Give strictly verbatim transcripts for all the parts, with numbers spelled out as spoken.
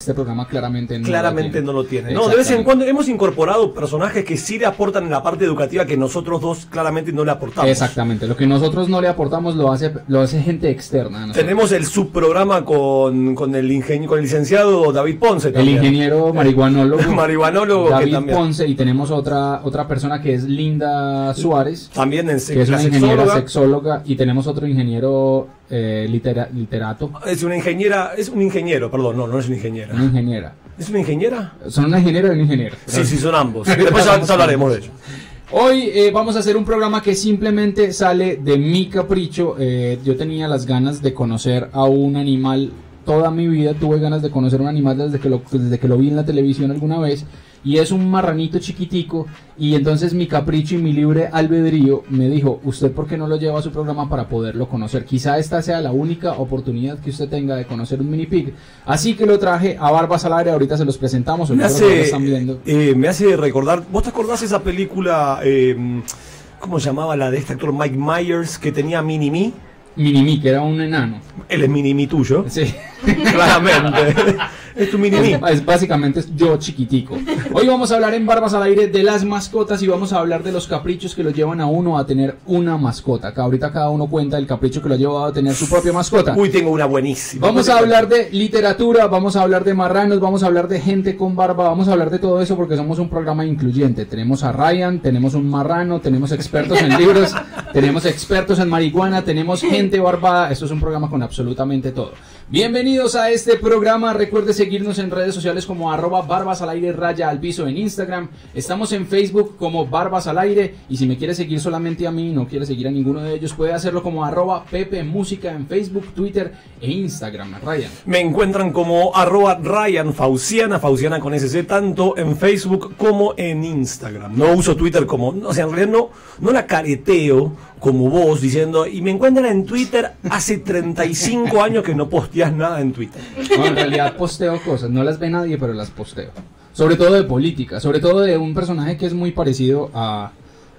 Este programa claramente no claramente lo tiene. No lo tiene. No, de vez en cuando hemos incorporado personajes que sí le aportan en la parte educativa que nosotros dos claramente no le aportamos. Exactamente, lo que nosotros no le aportamos lo hace lo hace gente externa. Nosotros. Tenemos el subprograma con, con el ingen, con el licenciado David Ponce también. El ingeniero marihuanólogo. marihuanólogo David que también. Ponce, y tenemos otra otra persona que es Linda Suárez. También en que es una ingeniera sexóloga. sexóloga y tenemos otro ingeniero eh, litera, literato. Es una ingeniera, es un ingeniero, perdón, no, no es un ingeniero. Una ingeniera. ¿Es una ingeniera? Son una ingeniera y un ingeniero. Sí, sí, son ambos. Después hablaremos de ello. Hoy eh, vamos a hacer un programa que simplemente sale de mi capricho. Eh, yo tenía las ganas de conocer a un animal toda mi vida. Tuve ganas de conocer a un animal desde que lo, desde que lo vi en la televisión alguna vez. Y es un marranito chiquitico. Y entonces mi capricho y mi libre albedrío me dijo: ¿usted por qué no lo lleva a su programa para poderlo conocer? Quizá esta sea la única oportunidad que usted tenga de conocer un mini pig. Así que lo traje a Barbas al Aire. Ahorita se los presentamos. Me hace, están viendo. Eh, me hace recordar. ¿Vos te acordás de esa película? Eh, ¿Cómo se llamaba la de este actor Mike Myers que tenía Minimi? Minimi, que era un enano. Él es Minimi tuyo. Sí. Claramente. Es tu Minimi. Es, es básicamente es yo chiquitico. Hoy vamos a hablar en Barbas al Aire de las mascotas y vamos a hablar de los caprichos que lo llevan a uno a tener una mascota. Acá ahorita cada uno cuenta el capricho que lo lleva a tener su propia mascota. Uy, tengo una buenísima. Vamos a hablar de literatura, vamos a hablar de marranos, vamos a hablar de gente con barba, vamos a hablar de todo eso porque somos un programa incluyente. Tenemos a Ryan, tenemos un marrano, tenemos expertos en libros, tenemos expertos en marihuana, tenemos gente barbada. Esto es un programa con absolutamente todo. Bienvenidos a este programa. Recuerde seguirnos en redes sociales como arroba barbas al aire raya al piso en Instagram. Estamos en Facebook como Barbas al Aire. Y si me quiere seguir solamente a mí, no quiere seguir a ninguno de ellos, puede hacerlo como arroba Pepe Música en Facebook, Twitter e Instagram. Ryan. Me encuentran como arroba Ryan Fauciana, Fauciana con ese ce, tanto en Facebook como en Instagram. No uso Twitter como, o sea, en realidad no, no la careteo como vos diciendo, y me encuentran en Twitter. Hace treinta y cinco años que no posteas nada en Twitter. No, en realidad posteo cosas, no las ve nadie, pero las posteo. Sobre todo de política, sobre todo de un personaje que es muy parecido a,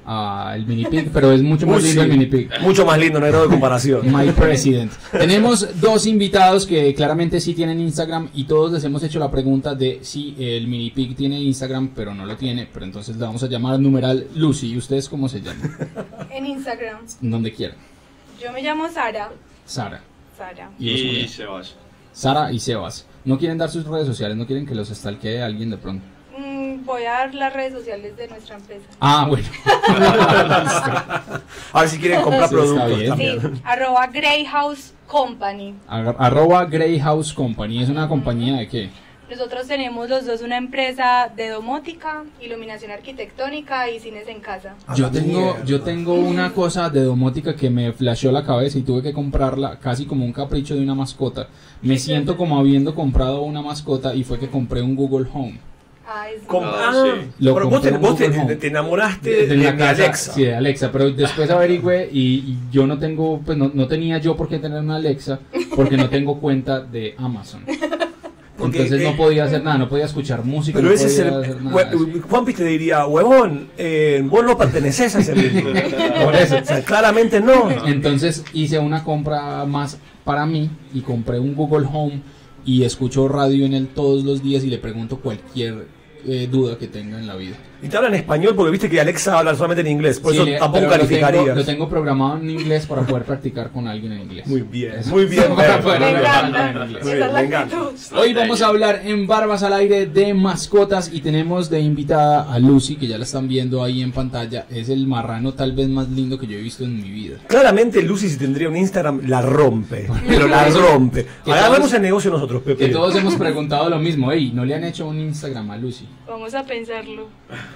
a el Mini Pig, pero es mucho más Uy, lindo sí. el Mini Pig. Mucho más lindo, no hay nada de comparación. My President. Tenemos dos invitados que claramente sí tienen Instagram y todos les hemos hecho la pregunta de si el Mini Pig tiene Instagram, pero no lo tiene, pero entonces le vamos a llamar al numeral Lucy. ¿Y ustedes cómo se llaman? En Instagram. Donde quieran. Yo me llamo Sara. Sara. Sara. Y Sebas. Sara y Sebas. ¿No quieren dar sus redes sociales? ¿No quieren que los stalkee alguien de pronto? Mm, voy a dar las redes sociales de nuestra empresa. Ah, bueno. A ver si quieren comprar sí, productos también. Sí, arroba Grey House Company. Ar arroba Grey House Company. ¿Es una compañía de qué? Nosotros tenemos los dos una empresa de domótica, iluminación arquitectónica y cines en casa. Yo tengo, yo tengo una cosa de domótica que me flasheó la cabeza y tuve que comprarla casi como un capricho de una mascota. Me siento como habiendo comprado una mascota y fue que compré un Google Home. Com ah, sí. Lo pero vos, te, vos te, te enamoraste de, de, de, la de casa, Alexa. Sí, de Alexa, pero después averigüé y, y yo no tengo, pues no, no tenía yo por qué tener una Alexa porque no tengo cuenta de Amazon. Porque, Entonces eh, no podía hacer nada, no podía escuchar música. Pero no ese es el. Nada, Juanpi te diría, huevón, eh, vos no perteneces a ese mundo. Por eso. O sea, claramente no. Entonces hice una compra más para mí y compré un Google Home y escucho radio en él todos los días y le pregunto cualquier Eh, duda que tenga en la vida. Y te habla en español porque viste que Alexa habla solamente en inglés, por sí, eso tampoco calificaría. Lo tengo, lo tengo programado en inglés para poder practicar con alguien en inglés. Muy bien, eso. Muy bien. Hoy vamos a hablar en Barbas al Aire de mascotas y tenemos de invitada a Lucy, que ya la están viendo ahí en pantalla. Es el marrano tal vez más lindo que yo he visto en mi vida. Claramente Lucy, si tendría un Instagram, la rompe. Pero la rompe. Ahora vemos el negocio nosotros, Pepe. Que todos hemos preguntado lo mismo. Ey, ¿no le han hecho un Instagram a Lucy? Vamos a pensarlo.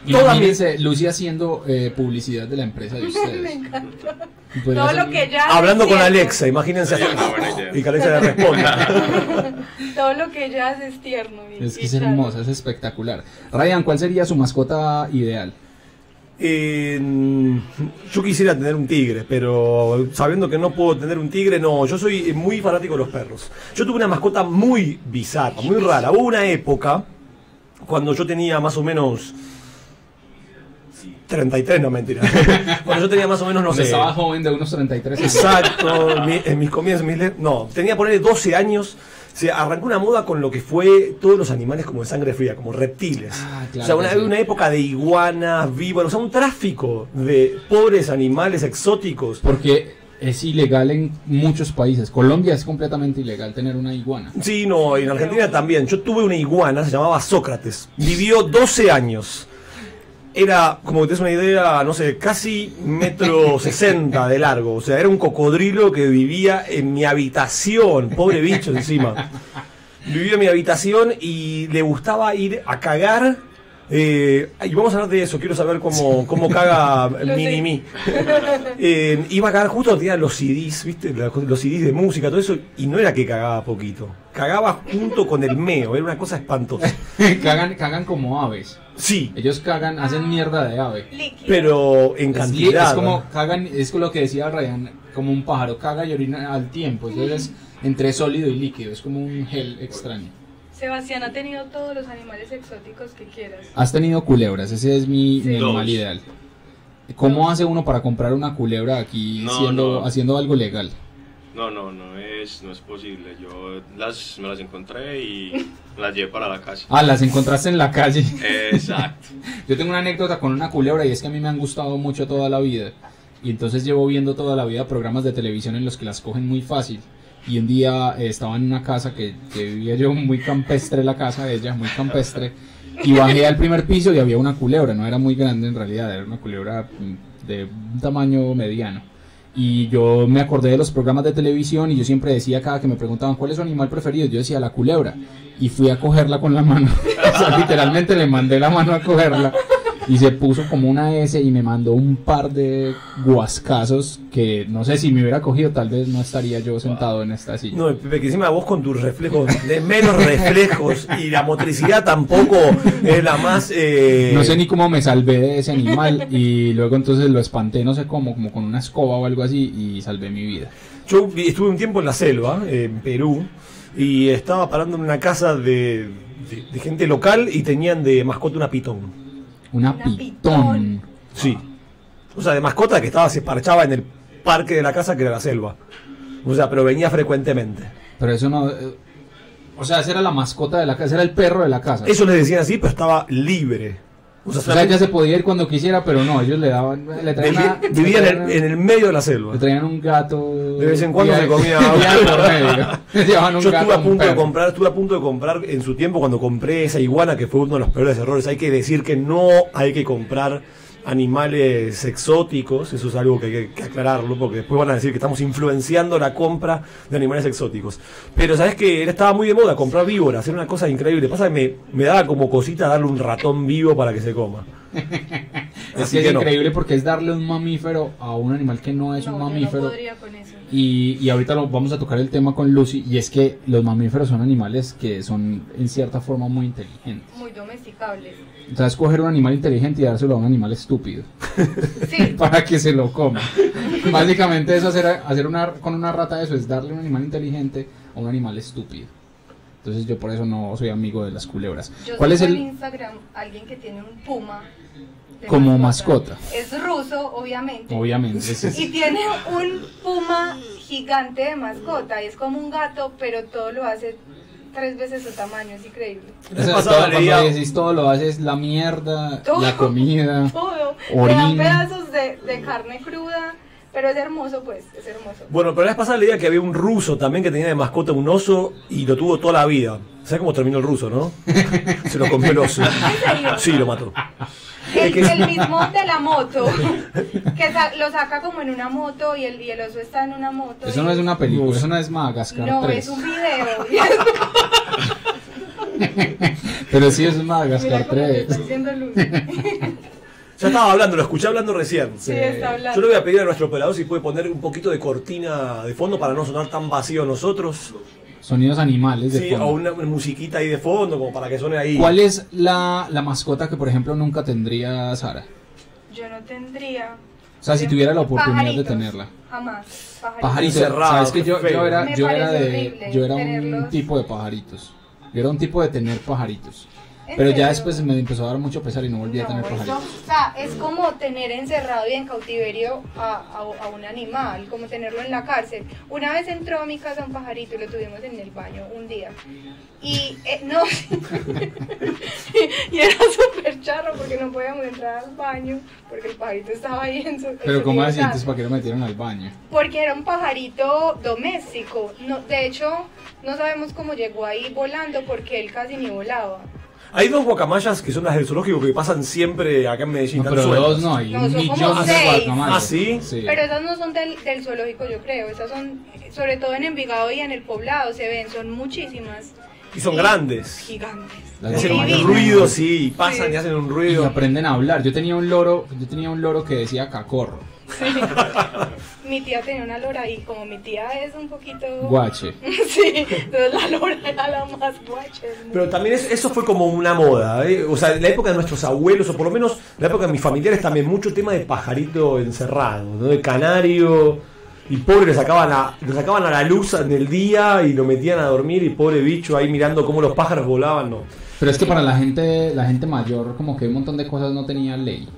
Imagínense, Lucy haciendo eh, publicidad de la empresa de ustedes. Me encanta. Todo lo que ella hablando con Alexa, imagínense. Y que Alexa le responda. Todo lo que ella hace es tierno. Es que es hermosa, es espectacular. Ryan, ¿cuál sería su mascota ideal? Eh, yo quisiera tener un tigre, pero sabiendo que no puedo tener un tigre, no, yo soy muy fanático de los perros. Yo tuve una mascota muy bizarra, muy rara. Hubo una época cuando yo tenía más o menos treinta y tres, no mentira. Cuando yo tenía más o menos, no sé. Estaba joven de unos treinta y tres años. Exacto, en mis comienzos, mis no, tenía ponerle doce años. se arrancó una moda con lo que fue todos los animales como de sangre fría, como reptiles. Ah, claro, o sea, una, sí. una época de iguanas, víboras, o sea, un tráfico de pobres animales exóticos. Porque es ilegal en muchos países. Colombia es completamente ilegal tener una iguana. Sí, no, en Argentina también. Yo tuve una iguana, se llamaba Sócrates. Vivió doce años. Era, como que te des una idea, no sé, casi metro sesenta de largo. O sea, era un cocodrilo que vivía en mi habitación. Pobre bicho encima. Vivía en mi habitación y le gustaba ir a cagar. Eh, y vamos a hablar de eso. Quiero saber cómo, cómo caga Minimi. eh, iba a cagar justo, tenía los C Ds, ¿viste? Los C Ds de música, todo eso. Y no era que cagaba poquito. Cagaba junto con el meo. Era una cosa espantosa. Cagan, cagan como aves. Sí. Ellos cagan, hacen mierda de ave. Líquido. Pero en cantidad. Es, es como cagan, es lo que decía Ryan, como un pájaro caga y orina al tiempo. Entonces es entre sólido y líquido, es como un gel extraño. Sebastián ha tenido todos los animales exóticos que quieras. Has tenido culebras, ese es mi, sí. mi animal ideal. ¿Cómo hace uno para comprar una culebra aquí no, siendo, no. haciendo algo legal? No, no, no es, no es posible. Yo las, me las encontré y las llevé para la calle. Ah, las encontraste en la calle. Exacto. Yo tengo una anécdota con una culebra y es que a mí me han gustado mucho toda la vida. Y entonces llevo viendo toda la vida programas de televisión en los que las cogen muy fácil. Y un día eh, estaba en una casa que, que vivía yo, muy campestre la casa de ella, muy campestre. Y bajé al primer piso y había una culebra, no era muy grande en realidad, era una culebra de un tamaño mediano. Y yo me acordé de los programas de televisión y yo siempre decía, cada que me preguntaban cuál es su animal preferido, yo decía la culebra. Y fui a cogerla con la mano, o sea, literalmente le mandé la mano a cogerla. Y se puso como una S y me mandó un par de guascazos que no sé si me hubiera cogido, tal vez no estaría yo sentado wow. en esta silla. No, Pepe, que encima vos con tus reflejos, de menos reflejos y la motricidad tampoco es la más... Eh... No sé ni cómo me salvé de ese animal y luego entonces lo espanté, no sé cómo, como con una escoba o algo así y salvé mi vida. Yo estuve un tiempo en la selva, en Perú, y estaba parando en una casa de, de, de gente local y tenían de mascota una pitón. Una, Una pitón. pitón. Sí. O sea, de mascota que estaba, se parchaba en el parque de la casa que era la selva. O sea, pero venía frecuentemente. Pero eso no... Eh, o sea, esa era la mascota de la casa, era el perro de la casa. Eso les decían así, pero estaba libre. O sea, o sea ella se podía ir cuando quisiera, pero no, ellos le daban... Le traían una, vivían le traían, en, en el medio de la selva. Le traían un gato... De vez en cuando se comía un gato. Yo estuve a punto de comprar, estuve a punto de comprar en su tiempo cuando compré esa iguana, que fue uno de los peores errores. Hay que decir que no hay que comprar animales exóticos, eso es algo que hay que aclararlo, porque después van a decir que estamos influenciando la compra de animales exóticos. Pero sabes que estaba muy de moda comprar víboras, era una cosa increíble. Pasa que me, me daba como cosita darle un ratón vivo para que se coma. Así es que es que no. Increíble porque es darle un mamífero a un animal que no es no, un mamífero. Yo no podría con eso. Y, y ahorita lo, vamos a tocar el tema con Lucy, y es que los mamíferos son animales que son en cierta forma muy inteligentes. Muy domesticables. O sea, es coger un animal inteligente y dárselo a un animal estúpido. Sí. Para que se lo coma. Básicamente eso, hacer, hacer una, con una rata eso, es darle un animal inteligente a un animal estúpido. Entonces yo por eso no soy amigo de las culebras. Yo ¿Cuál es el Instagram alguien que tiene un puma como mascota. mascota. Es ruso, obviamente. Obviamente. Sí, sí. Y tiene un puma gigante de mascota. Es como un gato, pero todo lo hace tres veces su tamaño. Es increíble. Eso es todo, decís, todo lo hace es la mierda, todo, la comida, todo. Le dan pedazos de, de carne cruda. Pero es hermoso, pues, es hermoso. Bueno, pero la vez pasada leía que había un ruso también que tenía de mascota un oso y lo tuvo toda la vida. ¿Sabes cómo terminó el ruso, no? Se lo comió el oso. ¿En serio? Sí, lo mató. El, el mismo de la moto, que sa lo saca como en una moto y el, y el oso está en una moto. Eso y... no es una película, no, eso no es Madagascar no, tres. No, es un video. Es... Pero sí es Madagascar tres. Ya estaba hablando, lo escuché hablando recién. Sí, está hablando. Yo le voy a pedir a nuestro operador si puede poner un poquito de cortina de fondo para no sonar tan vacío nosotros. Sonidos animales de sí, fondo. O una musiquita ahí de fondo, como para que suene ahí. ¿Cuál es la, la mascota que, por ejemplo, nunca tendría Sara? Yo no tendría. O sea, si tuviera la oportunidad Pajaritos. de tenerla. Jamás. Pajaritos. Pajaritos cerrados. Sabes que yo, yo era, yo era, de, yo era un tipo de pajaritos. Yo era un tipo de tener pajaritos. Pero ya después me empezó a dar mucho pesar y no volví no, a tener pajarito. O sea, es como tener encerrado y en cautiverio a, a, a un animal, como tenerlo en la cárcel. Una vez entró a mi casa un pajarito y lo tuvimos en el baño un día. Y eh, no, y era súper charro porque no podíamos entrar al baño porque el pajarito estaba ahí en su... Pero en ¿cómo así? Entonces, ¿para qué lo metieron al baño? Porque era un pajarito doméstico. No, de hecho, no sabemos cómo llegó ahí volando porque él casi ni volaba. Hay dos guacamayas que son las del zoológico que pasan siempre acá en Medellín. No, pero dos no, hay no, un millón de guacamayas. ¿Ah, sí? Sí. Pero esas no son del, del zoológico, yo creo. Esas son, sobre todo en Envigado y en El Poblado, se ven, son muchísimas. Y son y grandes. Gigantes. Hacen un ruido, sí, pasan sí. y hacen un ruido. Y aprenden a hablar. Yo tenía un loro, yo tenía un loro que decía cacorro. Sí. Mi tía tenía una lora y como mi tía es un poquito... Guache. Sí, entonces la lora era la más guache. Pero también es, eso fue como una moda, ¿eh? O sea, en la época de nuestros abuelos, o por lo menos la época de mis familiares también, mucho tema de pajarito encerrado, ¿no? De canario... Y pobre, lo sacaban, a, lo sacaban a la luz en el día y lo metían a dormir y pobre bicho ahí mirando cómo los pájaros volaban, ¿no? Pero es que para la gente, la gente mayor como que un montón de cosas no tenía ley.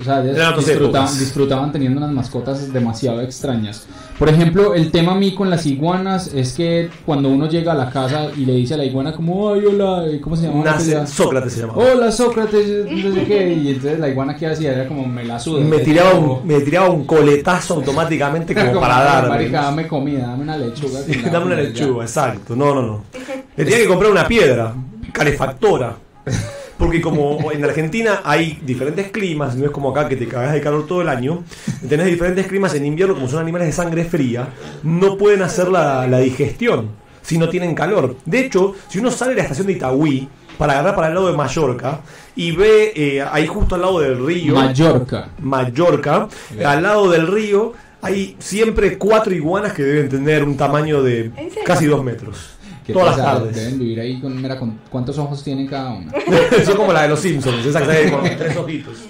O sea, disfrutaban, disfrutaban teniendo unas mascotas demasiado extrañas. Por ejemplo, el tema a mí con las iguanas es que cuando uno llega a la casa y le dice a la iguana como, ay, hola, ¿cómo se llama? Nace, Sócrates se llamaba. Hola, Sócrates, no sé qué. Y entonces la iguana que hacía era como, me la suda. Me tiraba un, me tiraba un coletazo automáticamente como, como para darme. Marica, dame comida, dame una lechuga. Dame una lechuga, exacto. No, no, no. Le tenía que comprar una piedra calefactora. Porque como en Argentina hay diferentes climas, no es como acá que te cagas de calor todo el año, tenés diferentes climas en invierno, como son animales de sangre fría, no pueden hacer la, la digestión si no tienen calor. De hecho, si uno sale de la estación de Itagüí para agarrar para el lado de Mallorca y ve eh, ahí justo al lado del río Mallorca, Mallorca al lado del río hay siempre cuatro iguanas que deben tener un tamaño de casi dos metros. Todas pasa? Las tardes. Deben vivir ahí con, mira, con cuántos ojos tienen cada una. Son como la de los Simpsons, esa que hay con tres ojitos.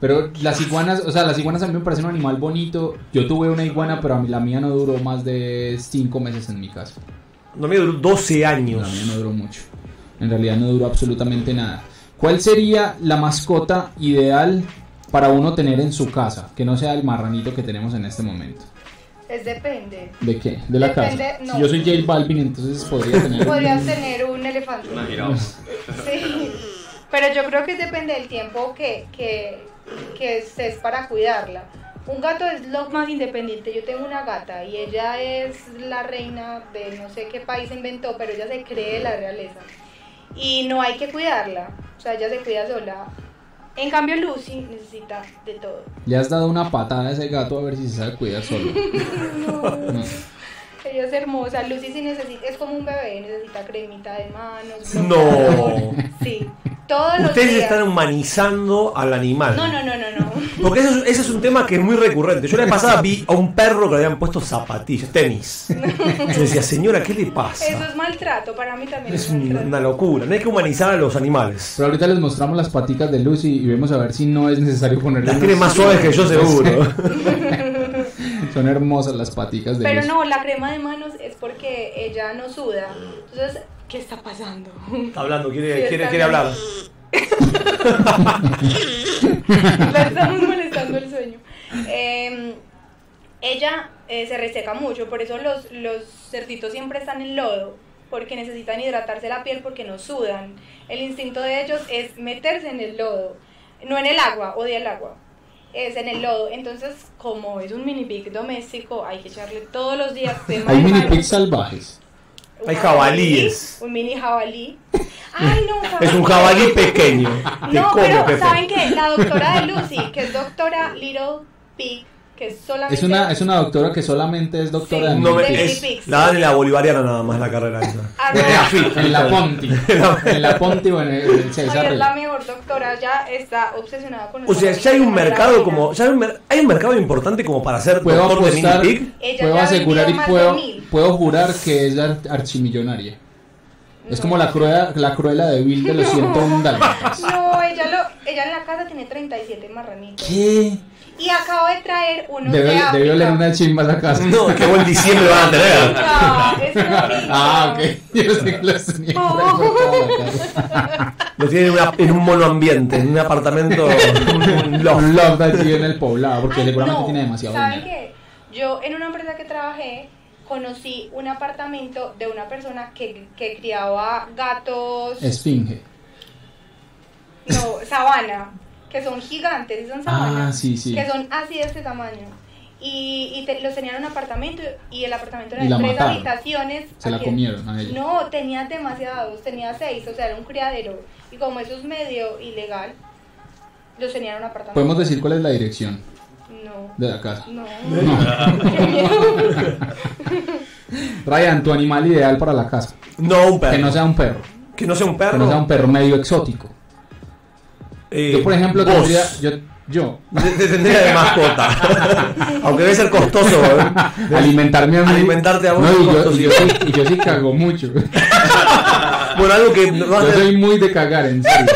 Pero las iguanas, o sea, las iguanas a mí me parecen un animal bonito. Yo tuve una iguana, pero a mí, la mía no duró más de cinco meses en mi casa. La mía duró doce años. La mía no duró mucho. En realidad no duró absolutamente nada. ¿Cuál sería la mascota ideal para uno tener en su casa? Que no sea el marranito que tenemos en este momento. Es depende. ¿De qué? ¿De la depende, casa? No. Si yo soy J Balvin, entonces podría tener... Podrías un... tener un elefante. Una jirafa. Sí. Pero yo creo que depende del tiempo que, que, que estés para cuidarla. Un gato es lo más independiente. Yo tengo una gata y ella es la reina de no sé qué país inventó, pero ella se cree la realeza. Y no hay que cuidarla. O sea, ella se cuida sola. En cambio, Lucy necesita de todo. ¿Le has dado una patada a ese gato a ver si se sabe cuidar solo? No. No. Ella es hermosa. Lucy sí necesita, es como un bebé, necesita cremita de manos. No. Sí. Todos los Ustedes días. Están humanizando al animal. No, no, no, no, no. Porque eso es, ese es un tema que es muy recurrente. Yo la vez pasada vi a un perro que le habían puesto zapatillas, tenis. No. Yo decía, señora, ¿qué le pasa? Eso es maltrato, para mí también. Es, es una, una locura, no hay que humanizar a los animales. Pero ahorita les mostramos las patitas de Lucy y vemos a ver si no es necesario ponerle. Las tiene más suaves que yo seguro. Son hermosas las paticas de Pero Lucy. No, la crema de manos es porque ella no suda. Entonces... ¿Qué está pasando? Está hablando, quiere, sí, quiere, quiere hablar. Le estamos molestando el sueño. Eh, ella eh, se reseca mucho, por eso los, los cerditos siempre están en lodo, porque necesitan hidratarse la piel porque no sudan. El instinto de ellos es meterse en el lodo, no en el agua, odia el agua. Es en el lodo, entonces como es un mini pig doméstico, hay que echarle todos los días. Hay mini pigs salvajes. Un Hay jabalíes. Un mini jabalí. Ay, no, jabalí. Es un jabalí pequeño. No, pero pequeño. ¿Saben qué? La doctora de Lucy, que es doctora Little Pig, que es solamente... Es una, es una doctora que solamente es doctora sí, de, no, de es, Pig. La dan en la bolivariana nada más la carrera. Esa. En la Ponti. En la Ponti o en el, en el César. Ay, es la mejor doctora, ya está obsesionada con... O sea, ya hay un mercado como... Ya hay un, hay un mercado importante como para ser doctor de mini pig. Puedo asegurar y puedo... Puedo jurar que es archimillonaria. No, es como la cruela, la cruela de Bill de los ciento uno dálmatas. No, ella, lo, ella en la casa tiene treinta y siete marranitos. ¿Qué? Y acabo de traer unos Debe, de África. Debió leer una chimba a la casa. No, que buen diciembre van a tener. No, es una Ah, ok. Yo sé que los tenía. Oh. Lo tiene en, una, en un monoambiente, en un apartamento. Un loft allí en El Poblado, porque Ay, seguramente no, tiene demasiado ¿saben dinero? Qué? Yo en una empresa que trabajé conocí un apartamento de una persona que, que criaba gatos. Esfinge. No, sabana. Que son gigantes, son sabanas. Ah, sí, sí. Que son así de este tamaño. Y, y te, los tenían en un apartamento y el apartamento era de tres mataron. habitaciones. Se la comieron a ellos. No, tenía demasiados, tenía seis, o sea, era un criadero. Y como eso es medio ilegal, los tenían en un apartamento. ¿Podemos decir cuál es la dirección? No. De la casa. No. no. Ryan, tu animal ideal para la casa. No, un perro. Que no sea un perro. Que no sea un perro. Que no sea un perro medio exótico. Eh, yo, por ejejemplo, tendría... Yo, Yo. Te tendría de mascota. Aunque debe ser costoso, ¿eh? Alimentarme a mí. Alimentarte a vos. No, y, yo, y, yo sí, y yo sí cago mucho. Por algo que. Yo hacer... soy muy de cagar, en serio.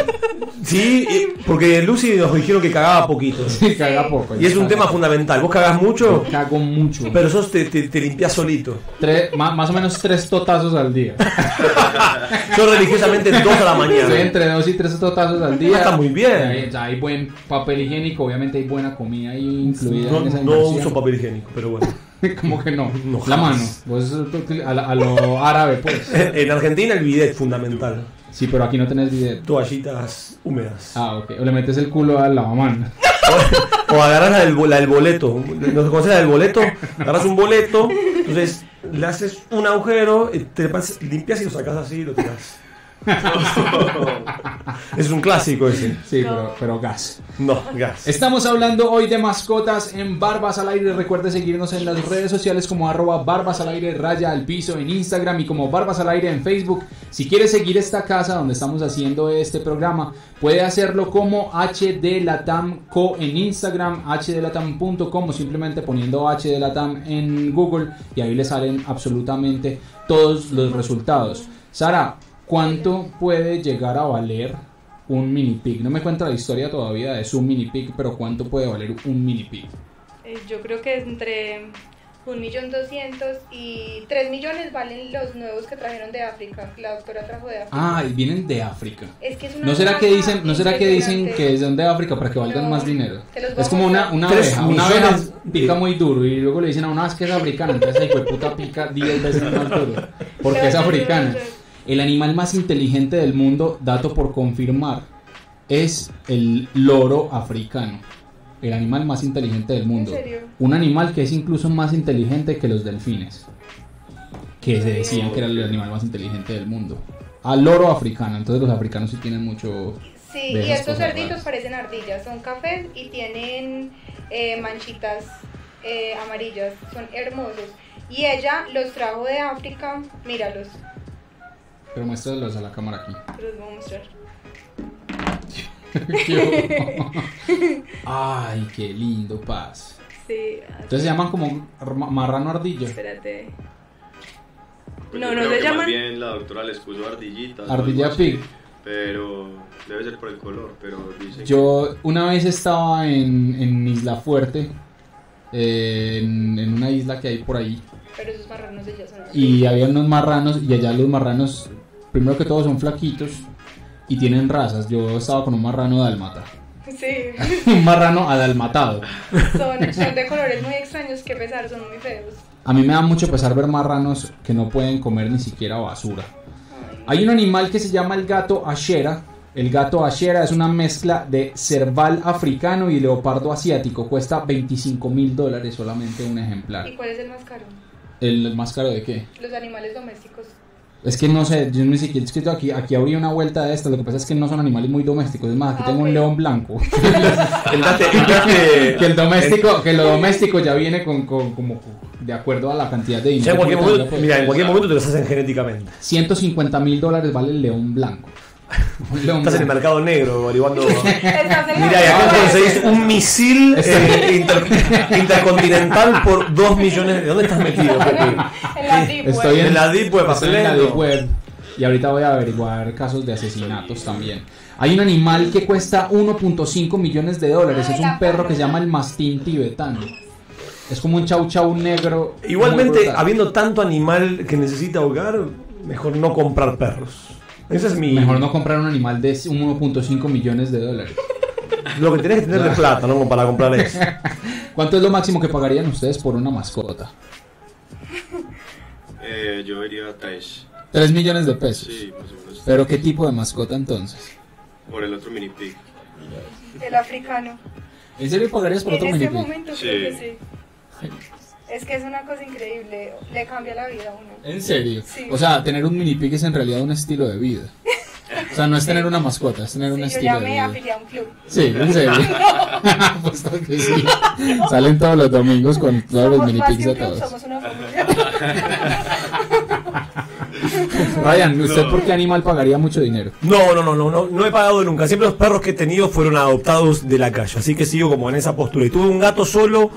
Sí, porque Lucy nos dijeron que cagaba poquito. Sí, caga poco. Y es un tema fundamental. ¿Vos cagás mucho? Yo cago mucho. Pero sos te, te, te limpias solito. Tres, más, más o menos tres totazos al día. Yo religiosamente dos a la mañana. Sí, entre dos y tres totazos al día. Ah, está muy bien. Hay, hay buen papel higiénico, obviamente hay buena comida ahí incluida. No, en esa no uso papel higiénico, pero bueno. Como que no, no la mano. Pues, a, la, a lo árabe, pues. En Argentina el bidet es fundamental. Sí, pero aquí no tenés bidet. Toallitas húmedas. Ah, ok. O le metes el culo al lavamano. O, o agarras la del, la del boleto. ¿No se conoce la del boleto? Agarras un boleto, entonces le haces un agujero, te limpias y lo sacas así y lo tiras. Es un clásico ese. Sí, pero, pero gas. No, gas. Estamos hablando hoy de mascotas en Barbas al Aire. Recuerde seguirnos en las redes sociales como arroba Barbas al Aire raya al piso en Instagram y como Barbas al Aire en Facebook. Si quiere seguir esta casa donde estamos haciendo este programa, puede hacerlo como H D Latam Co en Instagram, H D Latam punto com o simplemente poniendo H D Latam en Google y ahí le salen absolutamente todos los resultados. Sara, ¿cuánto puede llegar a valer un mini pig? No me cuenta la historia todavía de su mini pig, pero ¿cuánto puede valer un mini pig? Eh, yo creo que entre un millón doscientos y tres millones valen los nuevos que trajeron de África. La doctora trajo de África. Ah, y vienen de África. Es que es una ¿No será que dicen, ¿no será que, dicen que son de África para que valgan no, más dinero? Es como una, una abeja. Una abeja pica muy duro y luego le dicen a una vez que es africana. Entonces, hijo de puta pica diez veces más duro porque es africana. El animal más inteligente del mundo, dato por confirmar, es el loro africano. El animal más inteligente del mundo. ¿En serio? Un animal que es incluso más inteligente que los delfines. Que se decían que era el animal más inteligente del mundo. Al loro africano. Entonces los africanos sí tienen mucho... Sí, y estos cerditos raras. Parecen ardillas. Son cafés y tienen eh, manchitas eh, amarillas. Son hermosos. Y ella los trajo de África. Míralos. Pero muéstralos a la cámara aquí. Los voy a mostrar. Ay, qué lindo, Paz. Sí. Así. Entonces se llaman como marrano ardilla. Espérate. Pues no, no se llaman. Más bien la doctora les puso ardillitas. Ardilla pig. Así, pero debe ser por el color. Pero dicen yo que... una vez estaba en, en Isla Fuerte, eh, en, en una isla que hay por ahí. Pero esos marranos ya son así. Y había unos marranos y allá los marranos, primero que todo, son flaquitos y tienen razas. Yo estaba con un marrano dálmata. Sí. Un marrano adalmatado. Son, son de colores muy extraños, que pesar, son muy feos. A mí me da mucho pesar ver marranos que no pueden comer ni siquiera basura. Ay. Hay un animal que se llama el gato ashera. El gato ashera es una mezcla de cerval africano y leopardo asiático. Cuesta veinticinco mil dólares solamente un ejemplar. ¿Y cuál es el más caro? ¿El más caro de qué? Los animales domésticos. Es que no sé, yo ni siquiera, es que aquí, aquí habría una vuelta de estas, lo que pasa es que no son animales muy domésticos, es más, aquí ah, tengo okay. un león blanco. el date, el date, que el doméstico, el... que lo doméstico ya viene con, con como de acuerdo a la cantidad de dinero. O sea, en cualquier momento, mira, en cualquier momento te los hacen genéticamente. ciento cincuenta mil dólares vale el león blanco. Estás en el mercado negro averiguando. Mira, y acá conseguís un misil eh, inter, intercontinental por dos millones. ¿De dónde estás metido? Estoy en la Deep Web. Estoy en la Deep Web. Y ahorita voy a averiguar casos de asesinatos también. Hay un animal que cuesta uno punto cinco millones de dólares. Es un perro que se llama el mastín tibetano. Es como un chau chau negro. Igualmente, habiendo tanto animal que necesita hogar, mejor no comprar perros. Ese es mi... Mejor no comprar un animal de uno punto cinco millones de dólares. Lo que tienes que tener de plata, ¿no? Para comprar eso. ¿Cuánto es lo máximo que pagarían ustedes por una mascota? Eh, yo diría tres. ¿Tres millones de pesos? Sí, más o menos. ¿Pero qué tipo de mascota entonces? Por el otro mini pig. El africano. ¿En serio pagarías por otro mini pig? En este momento creo que sí. Es que es una cosa increíble, le cambia la vida a uno. ¿En serio? Sí. O sea, tener un mini pig es en realidad un estilo de vida. O sea, no es tener una mascota, es tener sí, un estilo de vida. Yo ya me afilié a un club. Sí, en serio. No. Pues que sí. No. Salen todos los domingos con todos somos los mini pigs de todos. Somos una familia. Ryan, ¿usted no. por qué animal pagaría mucho dinero? No, no, no, no, no, no he pagado nunca. Siempre los perros que he tenido fueron adoptados de la calle, así que sigo como en esa postura. Y tuve un gato solo.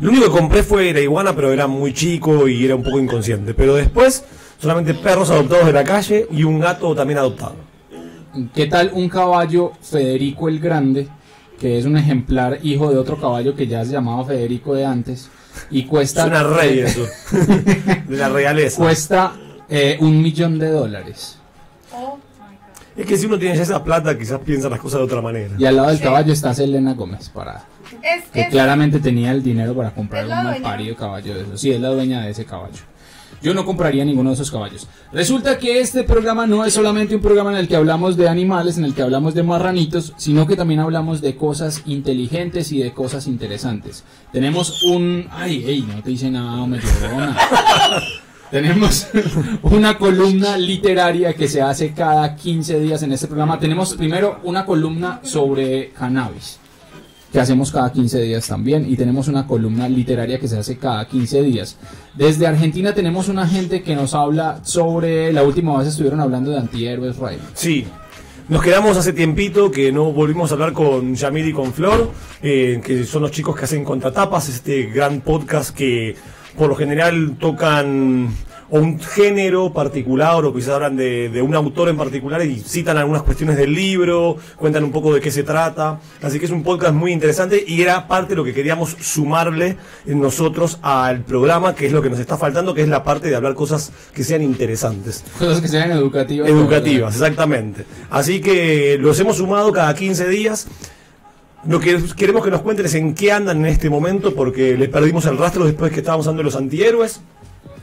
Lo único que compré fue la iguana, pero era muy chico y era un poco inconsciente. Pero después, solamente perros adoptados de la calle y un gato también adoptado. ¿Qué tal un caballo Federico el Grande, que es un ejemplar hijo de otro caballo que ya se llamaba Federico de antes? Y cuesta... Es una rey eso, de la realeza. Cuesta eh, un millón de dólares. Oh. Es que si uno tiene ya esa plata, quizás piensa las cosas de otra manera. Y al lado del sí. caballo está Selena Gómez parada. Es, que es, claramente tenía el dinero para comprar un mal parido caballo de esos. Sí, es la dueña de ese caballo. Yo no compraría ninguno de esos caballos. Resulta que este programa no es solamente un programa en el que hablamos de animales, en el que hablamos de marranitos, sino que también hablamos de cosas inteligentes y de cosas interesantes. Tenemos un... Ay, ey, no te hice nada, me perdona. Tenemos una columna literaria que se hace cada quince días en este programa. Tenemos primero una columna sobre cannabis, que hacemos cada quince días también. Y tenemos una columna literaria que se hace cada quince días. Desde Argentina tenemos una gente que nos habla sobre... La última vez estuvieron hablando de antihéroes, Ryan. Sí. Nos quedamos hace tiempito que no volvimos a hablar con Yamil y con Flor, eh, que son los chicos que hacen Contratapas, este gran podcast que... Por lo general tocan un género particular o quizás hablan de, de un autor en particular y citan algunas cuestiones del libro, cuentan un poco de qué se trata. Así que es un podcast muy interesante y era parte de lo que queríamos sumarle nosotros al programa, que es lo que nos está faltando, que es la parte de hablar cosas que sean interesantes. Cosas que sean educativas. Educativas, exactamente. Así que los hemos sumado cada quince días. Lo que queremos que nos cuenten es en qué andan en este momento, porque les perdimos el rastro después que estábamos hablando de los antihéroes,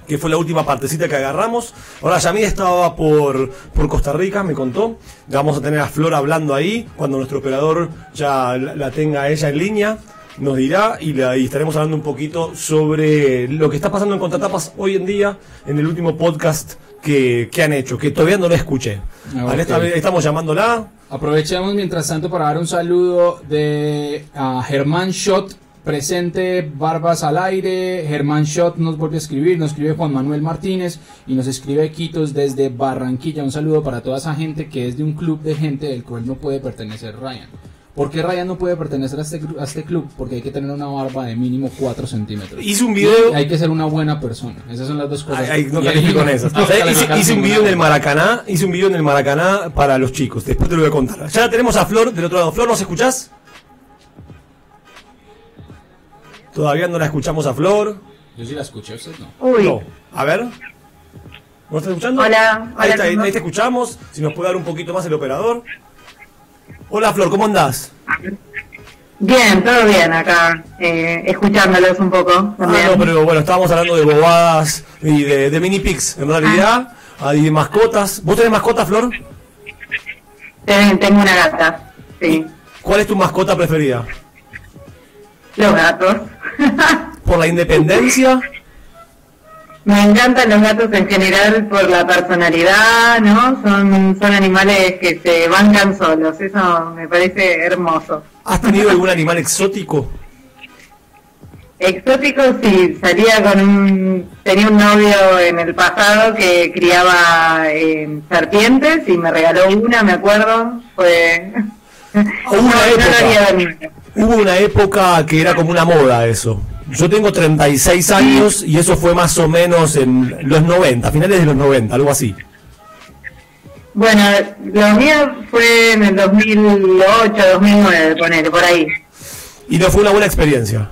que fue la última partecita que agarramos. Ahora Yamil estaba por, por Costa Rica, me contó. Ya vamos a tener a Flor hablando ahí, cuando nuestro operador ya la, la tenga ella en línea, nos dirá y, la, y estaremos hablando un poquito sobre lo que está pasando en Contratapas hoy en día, en el último podcast que, que han hecho, que todavía no la escuché. Ah, vale, esta, estamos llamándola. Aprovechamos mientras tanto para dar un saludo de a Germán Schott, presente, barbas al aire. Germán Schott nos vuelve a escribir, nos escribe Juan Manuel Martínez y nos escribe Quitos desde Barranquilla. Un saludo para toda esa gente que es de un club de gente del cual no puede pertenecer Ryan. ¿Por qué Ryan no puede pertenecer a este, a este club? Porque hay que tener una barba de mínimo cuatro centímetros. Hice un video... Y hay que ser una buena persona. Esas son las dos cosas. Ay, ay, no califico con esas. O sea, hice, hice un video en el Maracaná. Hice un video en el Maracaná para los chicos. Después te lo voy a contar. Ya tenemos a Flor del otro lado. Flor, ¿nos escuchás? Todavía no la escuchamos a Flor. Yo sí la escuché, usted no. Uy. No. A ver. ¿Nos estás escuchando? Hola. Ahí, hola, está, ahí te escuchamos. Si nos puede dar un poquito más el operador. Hola Flor, ¿cómo andás? Bien, todo bien acá, eh, escuchándolos un poco también. Ah, no, pero bueno, estábamos hablando de bobadas y de, de mini pigs, en realidad, ah. y de mascotas. ¿Vos tenés mascota, Flor? Tengo una gata, sí. ¿Cuál es tu mascota preferida? Los gatos. ¿Por la independencia? Me encantan los gatos en general por la personalidad, ¿no? Son, son animales que se bancan solos, eso me parece hermoso. ¿Has tenido algún animal exótico? Exótico sí, salía con un... Tenía un novio en el pasado que criaba eh, serpientes y me regaló una, me acuerdo, fue... Hubo una, no, época, no hubo una época que era como una moda eso. Yo tengo treinta y seis años y eso fue más o menos en los noventa, finales de los noventa, algo así. Bueno, lo mío fue en el dos mil ocho, dos mil nueve, ponele, por ahí. ¿Y no fue una buena experiencia?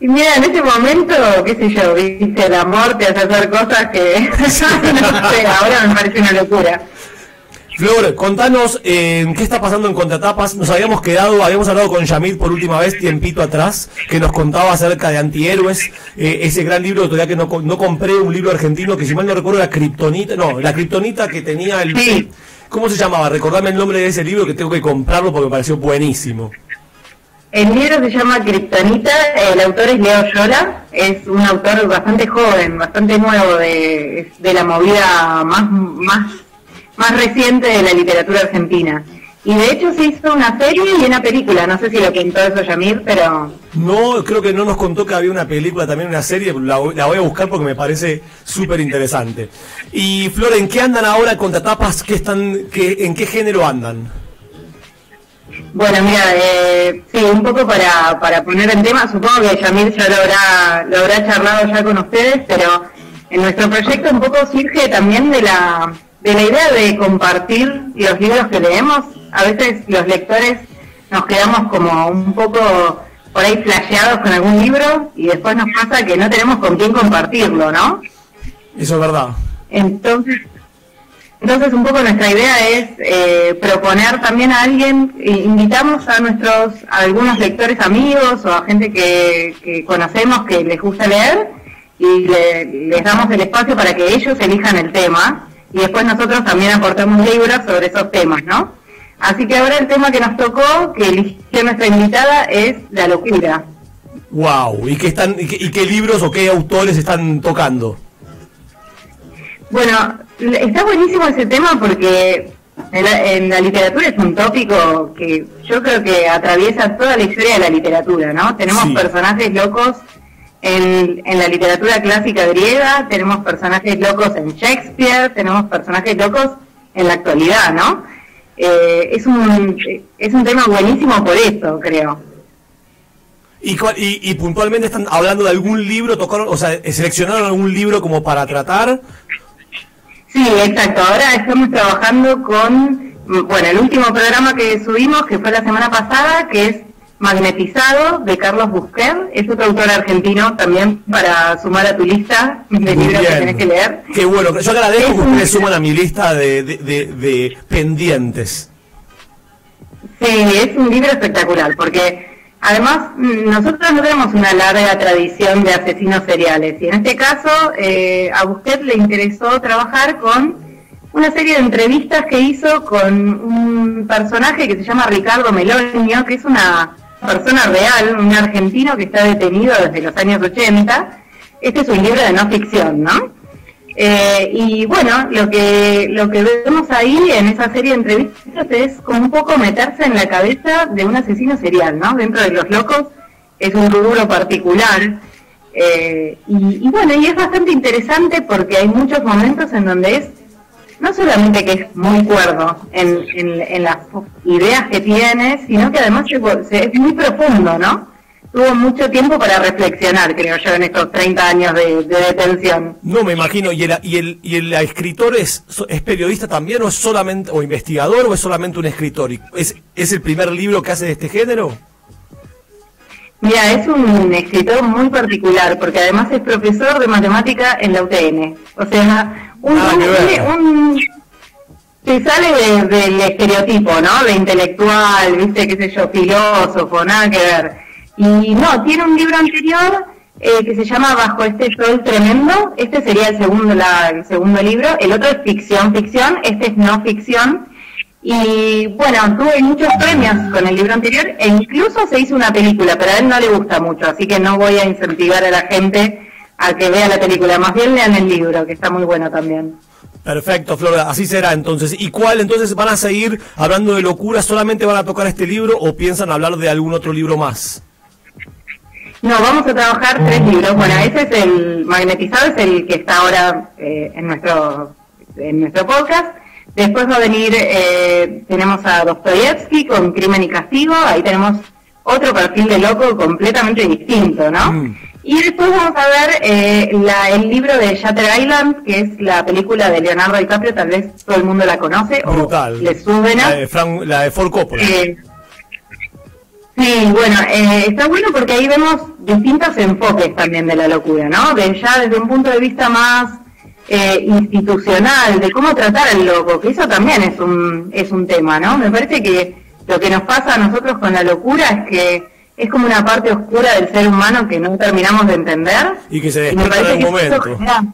Y mira, en ese momento, qué sé yo, viste el amor, te hace hacer cosas que... no sé, ahora me parece una locura. Flor, contanos eh, qué está pasando en Contratapas. Nos habíamos quedado, habíamos hablado con Yamil por última vez tiempito atrás, que nos contaba acerca de antihéroes, eh, ese gran libro, todavía que no, no compré un libro argentino, que si mal no recuerdo era Kriptonita, no, la Kriptonita que tenía el... Sí. ¿Cómo se llamaba? Recordame el nombre de ese libro que tengo que comprarlo porque me pareció buenísimo. El libro se llama Kriptonita, el autor es Leo Llora, es un autor bastante joven, bastante nuevo, de, de la movida más, más, más reciente de la literatura argentina. Y de hecho se hizo una serie y una película, no sé si lo contó eso Yamir, pero... No, creo que no nos contó que había una película, también una serie, la, la voy a buscar porque me parece súper interesante. Y Flor, ¿en qué andan ahora Contratapas? ¿Qué están, qué, ¿En qué género andan? Bueno, mira, eh, sí, un poco para, para poner en tema, supongo que Yamil ya lo habrá, lo habrá charlado ya con ustedes, pero en nuestro proyecto un poco surge también de la, de la idea de compartir los libros que leemos. A veces los lectores nos quedamos como un poco por ahí flasheados con algún libro y después nos pasa que no tenemos con quién compartirlo, ¿no? Eso es verdad. Entonces... Entonces un poco nuestra idea es eh, proponer también a alguien, invitamos a nuestros a algunos lectores amigos o a gente que, que conocemos que les gusta leer y le, les damos el espacio para que ellos elijan el tema y después nosotros también aportamos libros sobre esos temas, ¿no? Así que ahora el tema que nos tocó, que eligió nuestra invitada, es la locura. Wow, ¿y qué están y qué, y qué libros o qué autores están tocando? Bueno, está buenísimo ese tema porque en la, en la literatura es un tópico que yo creo que atraviesa toda la historia de la literatura, ¿no? Tenemos sí. personajes locos en, en la literatura clásica griega, tenemos personajes locos en Shakespeare, tenemos personajes locos en la actualidad, ¿no? Eh, es un es un tema buenísimo por esto, creo. Y, y, y puntualmente están hablando de algún libro, tocaron, o sea, seleccionaron algún libro como para tratar. Sí, exacto. Ahora estamos trabajando con, bueno, el último programa que subimos, que fue la semana pasada, que es Magnetizado, de Carlos Busquer. Es otro autor argentino también para sumar a tu lista de libros que tenés que leer. Qué bueno. Yo agradezco es que ustedes un... suman a mi lista de, de, de, de pendientes. Sí, es un libro espectacular, porque además nosotros no tenemos una larga tradición de asesinos seriales y en este caso eh, a Busquet le interesó trabajar con una serie de entrevistas que hizo con un personaje que se llama Ricardo Melonio, que es una persona real, un argentino que está detenido desde los años ochenta. Este es un libro de no ficción, ¿no? Eh, y bueno, lo que lo que vemos ahí en esa serie de entrevistas es como un poco meterse en la cabeza de un asesino serial, ¿no? Dentro de los locos es un rubro particular. Eh, y, y bueno, y es bastante interesante porque hay muchos momentos en donde es, no solamente que es muy cuerdo en, en, en las ideas que tiene, sino que además es muy profundo, ¿no? Tuvo mucho tiempo para reflexionar, creo yo, en estos treinta años de, de detención. No, me imagino. ¿Y el, y el, y el escritor es, es periodista también o es solamente, o investigador o es solamente un escritor? ¿Es, es el primer libro que hace de este género? Mira, es un escritor muy particular, porque además es profesor de matemática en la U T N. O sea, un... Ah, un, un se sale de, del estereotipo, ¿no? De intelectual, viste, qué sé yo, filósofo, nada que ver. Y no, tiene un libro anterior eh, que se llama Bajo este sol tremendo. Este sería el segundo la, el segundo libro. El otro es ficción, ficción. Este es no ficción. Y bueno, tuve muchos premios con el libro anterior e incluso se hizo una película, pero a él no le gusta mucho, así que no voy a incentivar a la gente a que vea la película. Más bien lean el libro, que está muy bueno también. Perfecto, Flora, así será entonces. ¿Y cuál entonces van a seguir hablando de locura? ¿Solamente van a tocar este libro o piensan hablar de algún otro libro más? No, vamos a trabajar tres libros. Bueno, ese es el Magnetizado, es el que está ahora eh, en nuestro en nuestro podcast. Después va a venir, eh, tenemos a Dostoyevsky con Crimen y Castigo. Ahí tenemos otro perfil de loco completamente distinto, ¿no? Mm. Y después vamos a ver eh, la, el libro de Shutter Island, que es la película de Leonardo DiCaprio. Tal vez todo el mundo la conoce. Brutal. O le suben a... La de, Frank, la de Ford Coppola. Eh, Sí, bueno, eh, está bueno porque ahí vemos distintos enfoques también de la locura, ¿no? De ya desde un punto de vista más eh, institucional, de cómo tratar al loco, que eso también es un, es un tema, ¿no? Me parece que lo que nos pasa a nosotros con la locura es que es como una parte oscura del ser humano que no terminamos de entender. Y que se despierta en el momento. Genera,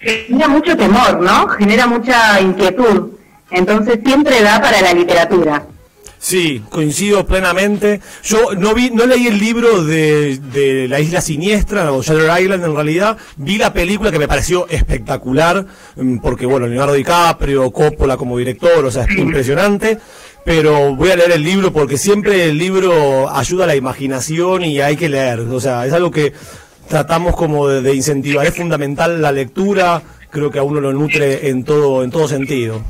genera mucho temor, ¿no? Genera mucha inquietud. Entonces siempre da para la literatura. Sí, coincido plenamente. Yo no vi, no leí el libro de, de La Isla Siniestra, o Shutter Island en realidad. Vi la película que me pareció espectacular, porque bueno, Leonardo DiCaprio, Coppola como director, o sea, es impresionante. Pero voy a leer el libro porque siempre el libro ayuda a la imaginación y hay que leer. O sea, es algo que tratamos como de, de incentivar. Es fundamental la lectura, creo que a uno lo nutre en todo, en todo sentido.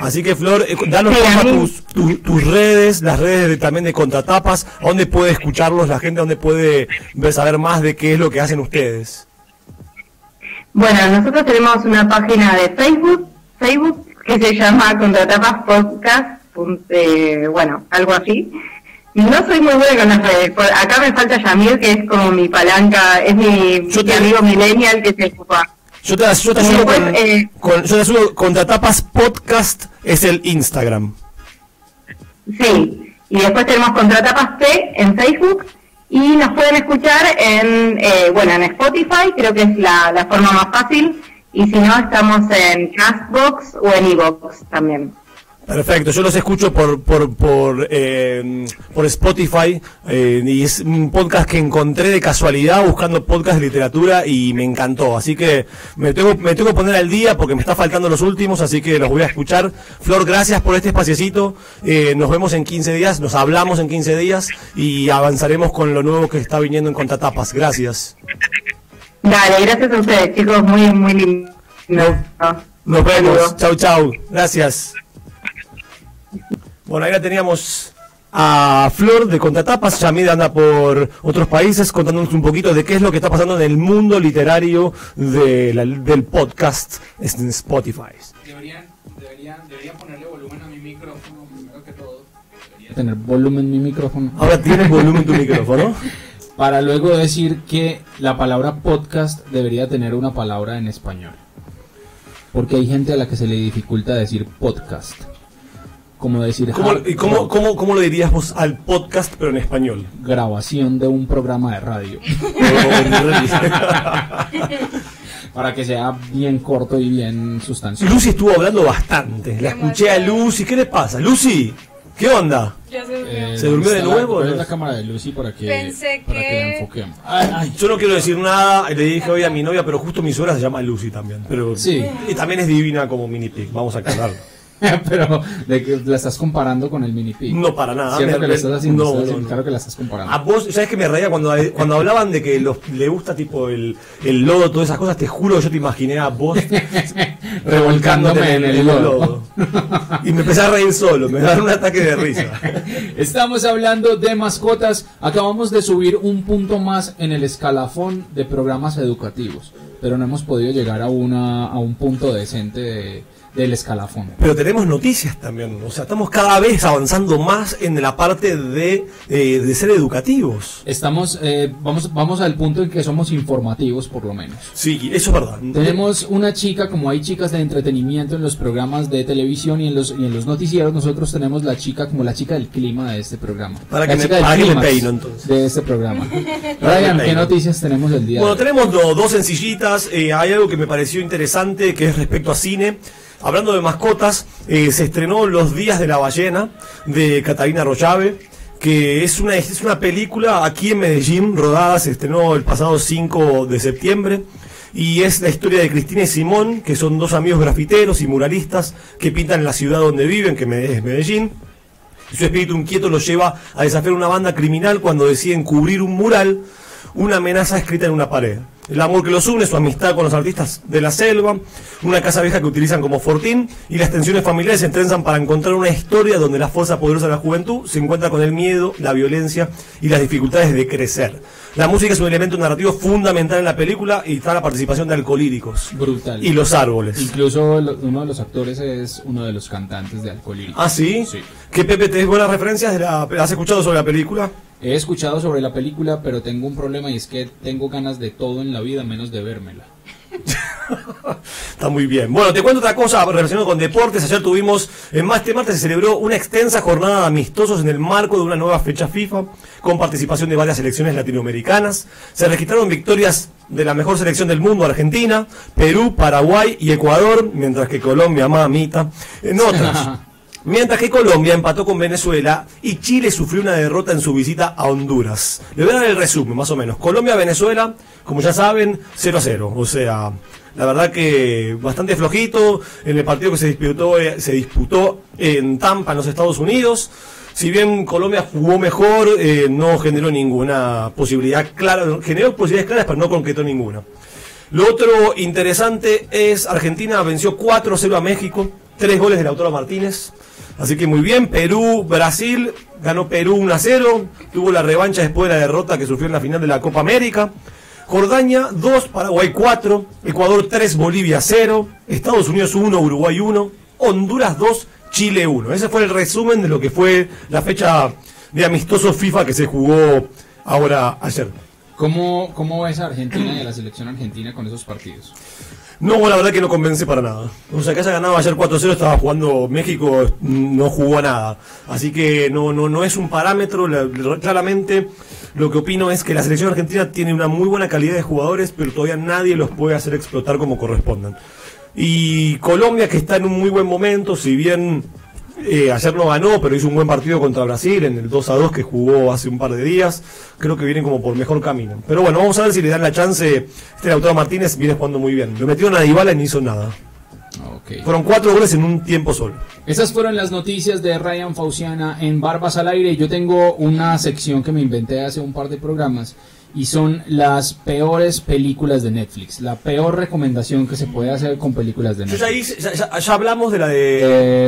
Así que, Flor, eh, danos sí, tus, tus, tus redes, las redes de, también de Contratapas, a dónde puede escucharlos la gente, a dónde puede ver, saber más de qué es lo que hacen ustedes. Bueno, nosotros tenemos una página de Facebook, Facebook que se llama Contratapas Podcast, eh, bueno, algo así. No soy muy buena con las redes, por, acá me falta Yamil, que es como mi palanca, es mi, sí, mi sí. amigo millennial que se ocupa. Yo te, yo, te ayudo con, eh, con, yo te ayudo Contratapas Podcast, es el Instagram. Sí, y después tenemos Contratapas T en Facebook y nos pueden escuchar en, eh, bueno, en Spotify, creo que es la, la forma más fácil, y si no estamos en Castbox o en iVoox también. Perfecto, yo los escucho por por por, eh, por Spotify, eh, y es un podcast que encontré de casualidad buscando podcast de literatura y me encantó, así que me tengo me tengo que poner al día porque me está faltando los últimos, así que los voy a escuchar. Flor, gracias por este espaciecito, eh, nos vemos en quince días, nos hablamos en quince días y avanzaremos con lo nuevo que está viniendo en Contratapas. Gracias. Dale, gracias a ustedes, chicos, muy, muy lindo. Nos, nos vemos, chau, chau, gracias. Bueno, ahí la teníamos a Flor de Contratapas. Yamil anda por otros países contándonos un poquito de qué es lo que está pasando en el mundo literario de la, del podcast en Spotify. Deberían, deberían, deberían ponerle volumen a mi micrófono primero que todo. Debería tener volumen mi micrófono. Ahora tienes volumen tu micrófono. Para luego decir que la palabra podcast debería tener una palabra en español. Porque hay gente a la que se le dificulta decir podcast. Como decir, ¿Cómo, y cómo, cómo, ¿Cómo lo dirías vos al podcast, pero en español? Grabación de un programa de radio. Para que sea bien corto y bien sustancioso. Lucy estuvo hablando bastante. La escuché a Lucy. ¿Qué le pasa? Lucy, ¿qué onda? Ya se durmió. Eh, ¿Se durmió de nuevo? La, la cámara de Lucy para que, Pensé para que... que la enfoquemos. Ay, ay, yo no quiero decir nada. Le dije hoy a mi novia, pero justo mi suegra se llama Lucy también. Pero, sí. Y también es divina como mini pig. Vamos a aclararlo. Pero de que la estás comparando con el mini pig. No, para nada. Cierto me, que la estás haciendo, no, no, no. Claro que la estás comparando. A vos, ¿sabes que me reía cuando, cuando hablaban de que los, le gusta tipo el, el lodo, todas esas cosas? Te juro que yo te imaginé a vos revolcándome en el, el lodo. lodo. Y me empecé a reír solo, me daban un ataque de risa. Estamos hablando de mascotas. Acabamos de subir un punto más en el escalafón de programas educativos, pero no hemos podido llegar a, una, a un punto decente de... del escalafón. Pero tenemos noticias también, o sea, estamos cada vez avanzando más en la parte de, eh, de ser educativos. Estamos, eh, vamos, vamos al punto en que somos informativos, por lo menos. Sí, eso es verdad. Tenemos una chica, como hay chicas de entretenimiento en los programas de televisión y en los, y en los noticieros, nosotros tenemos la chica como la chica del clima de este programa. Para que, me, para que me peino, entonces. De este programa. Ryan, ¿qué noticias tenemos el día bueno, de hoy? Bueno, tenemos dos sencillitas, eh, hay algo que me pareció interesante que es respecto a cine. Hablando de mascotas, eh, se estrenó Los días de la ballena, de Catalina Royave, que es una, es una película aquí en Medellín, rodada, se estrenó el pasado cinco de septiembre, y es la historia de Cristina y Simón, que son dos amigos grafiteros y muralistas que pintan la ciudad donde viven, que es Medellín. Su espíritu inquieto los lleva a desafiar una banda criminal cuando deciden cubrir un mural, una amenaza escrita en una pared. El amor que los une, su amistad con los artistas de la selva, una casa vieja que utilizan como fortín, y las tensiones familiares se trenzan para encontrar una historia donde la fuerza poderosa de la juventud se encuentra con el miedo, la violencia y las dificultades de crecer. La música es un elemento narrativo fundamental en la película y está la participación de Alcohólicos. Brutal. Y Los Árboles. Incluso uno de los actores es uno de los cantantes de Alcohólicos. ¿Ah, sí? Sí. ¿Qué, Pepe, tenés buenas referencias? ¿Has escuchado sobre la película? He escuchado sobre la película, pero tengo un problema y es que tengo ganas de todo en la vida menos de vérmela. Está muy bien. Bueno, te cuento otra cosa relacionada con deportes. Ayer tuvimos, en más este martes se celebró una extensa jornada de amistosos en el marco de una nueva fecha FIFA, con participación de varias selecciones latinoamericanas. Se registraron victorias de la mejor selección del mundo, Argentina, Perú, Paraguay y Ecuador, mientras que Colombia, mamita, en otras. Mientras que Colombia empató con Venezuela y Chile sufrió una derrota en su visita a Honduras. Le voy a dar el resumen, más o menos. Colombia-Venezuela, como ya saben, cero a cero. O sea, la verdad que bastante flojito en el partido que se disputó, eh, se disputó en Tampa, en los Estados Unidos. Si bien Colombia jugó mejor, eh, no generó ninguna posibilidad clara. Generó posibilidades claras, pero no concretó ninguna. Lo otro interesante es Argentina venció cuatro a cero a México. Tres goles de Lautaro Martínez. Así que muy bien. Perú, Brasil, ganó Perú uno a cero, tuvo la revancha después de la derrota que sufrió en la final de la Copa América. Jordania dos, Paraguay cuatro, Ecuador tres, Bolivia cero, Estados Unidos uno, Uruguay uno, Honduras dos, Chile uno. Ese fue el resumen de lo que fue la fecha de amistoso FIFA que se jugó ahora ayer. ¿Cómo, cómo ves a Argentina y a la selección argentina con esos partidos? No, la verdad que no convence para nada. O sea, que haya ganado ayer cuatro a cero, estaba jugando México, no jugó a nada. Así que no, no, no es un parámetro. Claramente lo que opino es que la selección argentina tiene una muy buena calidad de jugadores, pero todavía nadie los puede hacer explotar como correspondan. Y Colombia, que está en un muy buen momento, si bien eh, ayer no ganó, pero hizo un buen partido contra Brasil en el dos a dos que jugó hace un par de días, creo que vienen como por mejor camino. Pero bueno, vamos a ver si le dan la chance. Este Lautaro Martínez viene jugando muy bien. Lo metieron a Dybala y no hizo nada. Okay. Fueron cuatro goles en un tiempo solo. Esas fueron las noticias de Ryan Fauciana en Barbas al Aire. Yo tengo una sección que me inventé hace un par de programas y son las peores películas de Netflix. La peor recomendación que se puede hacer con películas de Netflix. Yo ya, hice, ya, ya, ya hablamos de la de...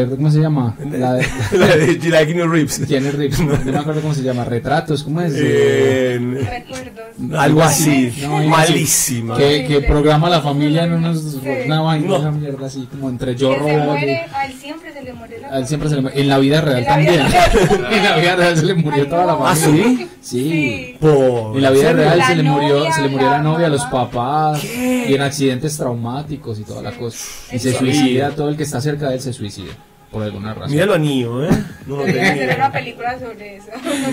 Eh, ¿Cómo se llama? La de, la de, de, la de Keanu Reeves. Keanu Reeves. No me acuerdo cómo se llama. Retratos, ¿cómo es? Eh, Recuerdos. Algo así. No, malísima. Que, que programa a la familia en unos... Una vaina, no. Una mierda así, como entre yo robo... Al siempre se le muere la al siempre se le muere. En la vida real también. En la vida real se le murió toda la familia. ¿Ah, sí? Sí. Por... En la vida real se le murió, se le murió la novia a los papás. ¿Qué? Y en accidentes traumáticos y toda la cosa. Y se suicida, todo el que está cerca de él se suicida. Por alguna razón. Mira lo anillo, ¿eh? No lo tenía. Hacer una película sobre eso.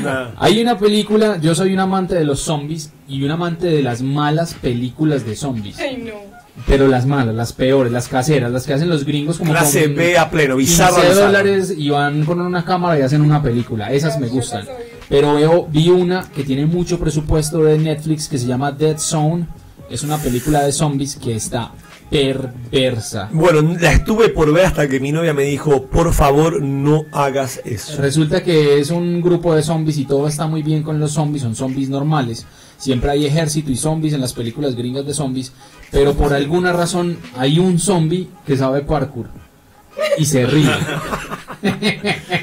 Nah. Hay una película, yo soy un amante de los zombies y un amante de las malas películas de zombies. Ay, no. Pero las malas, las peores, las caseras, las que hacen los gringos como clase B a pleno, bizarra, dólares y van con una cámara y hacen una película. Esas me gustan. Pero yo vi una que tiene mucho presupuesto de Netflix que se llama Dead Zone. Es una película de zombies que está perversa. Bueno, la estuve por ver hasta que mi novia me dijo, por favor, no hagas eso. Resulta que es un grupo de zombies y todo está muy bien con los zombies, son zombies normales. Siempre hay ejército y zombies en las películas gringas de zombies, pero por alguna razón hay un zombie que sabe parkour y se ríe.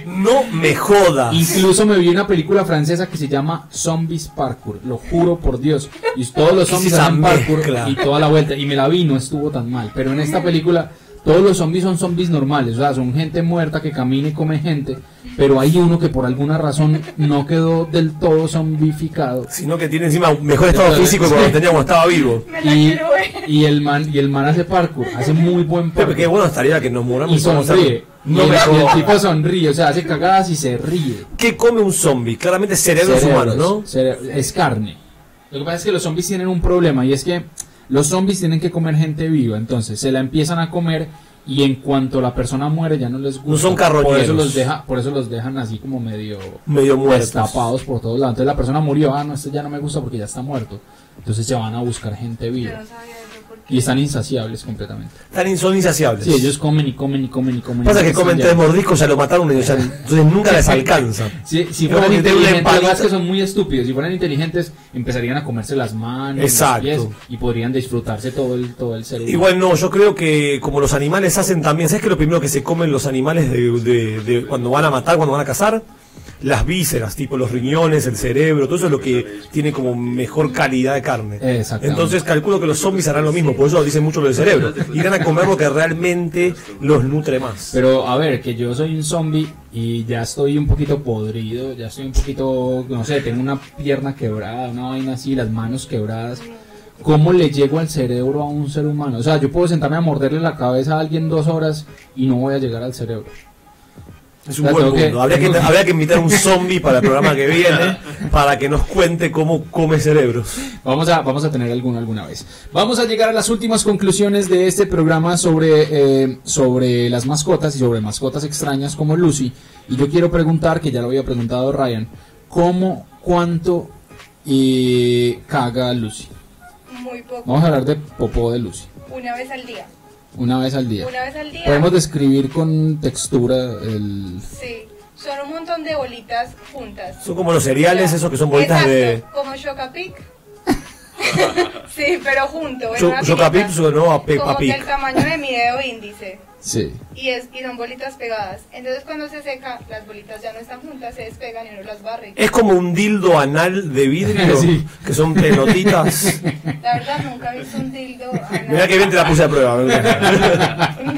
No me jodas. Incluso me vi una película francesa que se llama Zombies Parkour, lo juro por Dios. Y todos los zombies hacen parkour y toda la vuelta. Y me la vi, no estuvo tan mal. Pero en esta película todos los zombies son zombies normales, o sea, son gente muerta que camina y come gente. Pero hay uno que por alguna razón no quedó del todo zombificado, sino que tiene encima mejor estado entonces, físico que cuando tenía cuando estaba vivo. Y, y el man y el man hace parkour, hace muy buen parkour. Pero qué bueno estaría que nos moramos y sonríe. No y, me el, y el tipo sonríe, o sea, hace cagadas y se ríe. ¿Qué come un zombie? Claramente cerebros, cerebros humanos, ¿no? Cerebro, es carne. Lo que pasa es que los zombies tienen un problema y es que los zombies tienen que comer gente viva, entonces se la empiezan a comer. Y en cuanto la persona muere ya no les gusta. No son carroñeros. Por eso los, deja, por eso los dejan así como medio... Medio muertos. Destapados por todos lados. Entonces la persona murió. Ah, no, este ya no me gusta porque ya está muerto. Entonces se van a buscar gente viva. Y están insaciables completamente. Son insaciables. Sí, ellos comen y comen y comen y comen. Pasa que comen tres mordiscos, ya lo mataron. O sea, entonces nunca les alcanza. Sí, si fueran inteligentes, además que son muy estúpidos. Si fueran inteligentes, empezarían a comerse las manos, exacto, los pies, y podrían disfrutarse todo el, todo el ser humano. Igual no, yo creo que como los animales hacen también, ¿sabes que lo primero que se comen los animales de, de, de cuando van a matar, cuando van a cazar? Las vísceras, tipo los riñones, el cerebro, todo eso es lo que tiene como mejor calidad de carne. Entonces calculo que los zombies harán lo mismo, por eso dicen mucho lo del cerebro. Irán a comer lo que realmente los nutre más. Pero a ver, que yo soy un zombie y ya estoy un poquito podrido, ya estoy un poquito, no sé, tengo una pierna quebrada, una vaina así, las manos quebradas. ¿Cómo le llego al cerebro a un ser humano? O sea, yo puedo sentarme a morderle la cabeza a alguien dos horas y no voy a llegar al cerebro. Es un o sea, buen punto. Que, habría, que, que... habría que invitar a un zombie para el programa que viene para que nos cuente cómo come cerebros. Vamos a, vamos a tener alguno alguna vez. Vamos a llegar a las últimas conclusiones de este programa sobre, eh, sobre las mascotas y sobre mascotas extrañas como Lucy. Y yo quiero preguntar, que ya lo había preguntado Ryan, ¿cómo, cuánto eh, caga Lucy? Muy poco. Vamos a hablar de popó de Lucy. Una vez al día. Una vez al día. Una vez al día. Podemos describir con textura el... Sí, son un montón de bolitas juntas. Son como los cereales, esos que son bolitas. Exacto, de... como Chocapic. Sí, pero junto. Chocapic sonó a Peppa Pig. Como que el tamaño de mi dedo índice. Sí. Y, es, y son bolitas pegadas. Entonces cuando se seca, las bolitas ya no están juntas, se despegan y no las barre. Es como un dildo anal de vidrio, sí. Que son pelotitas. La verdad nunca he visto un dildo anal. Mira que bien te la puse a prueba. no,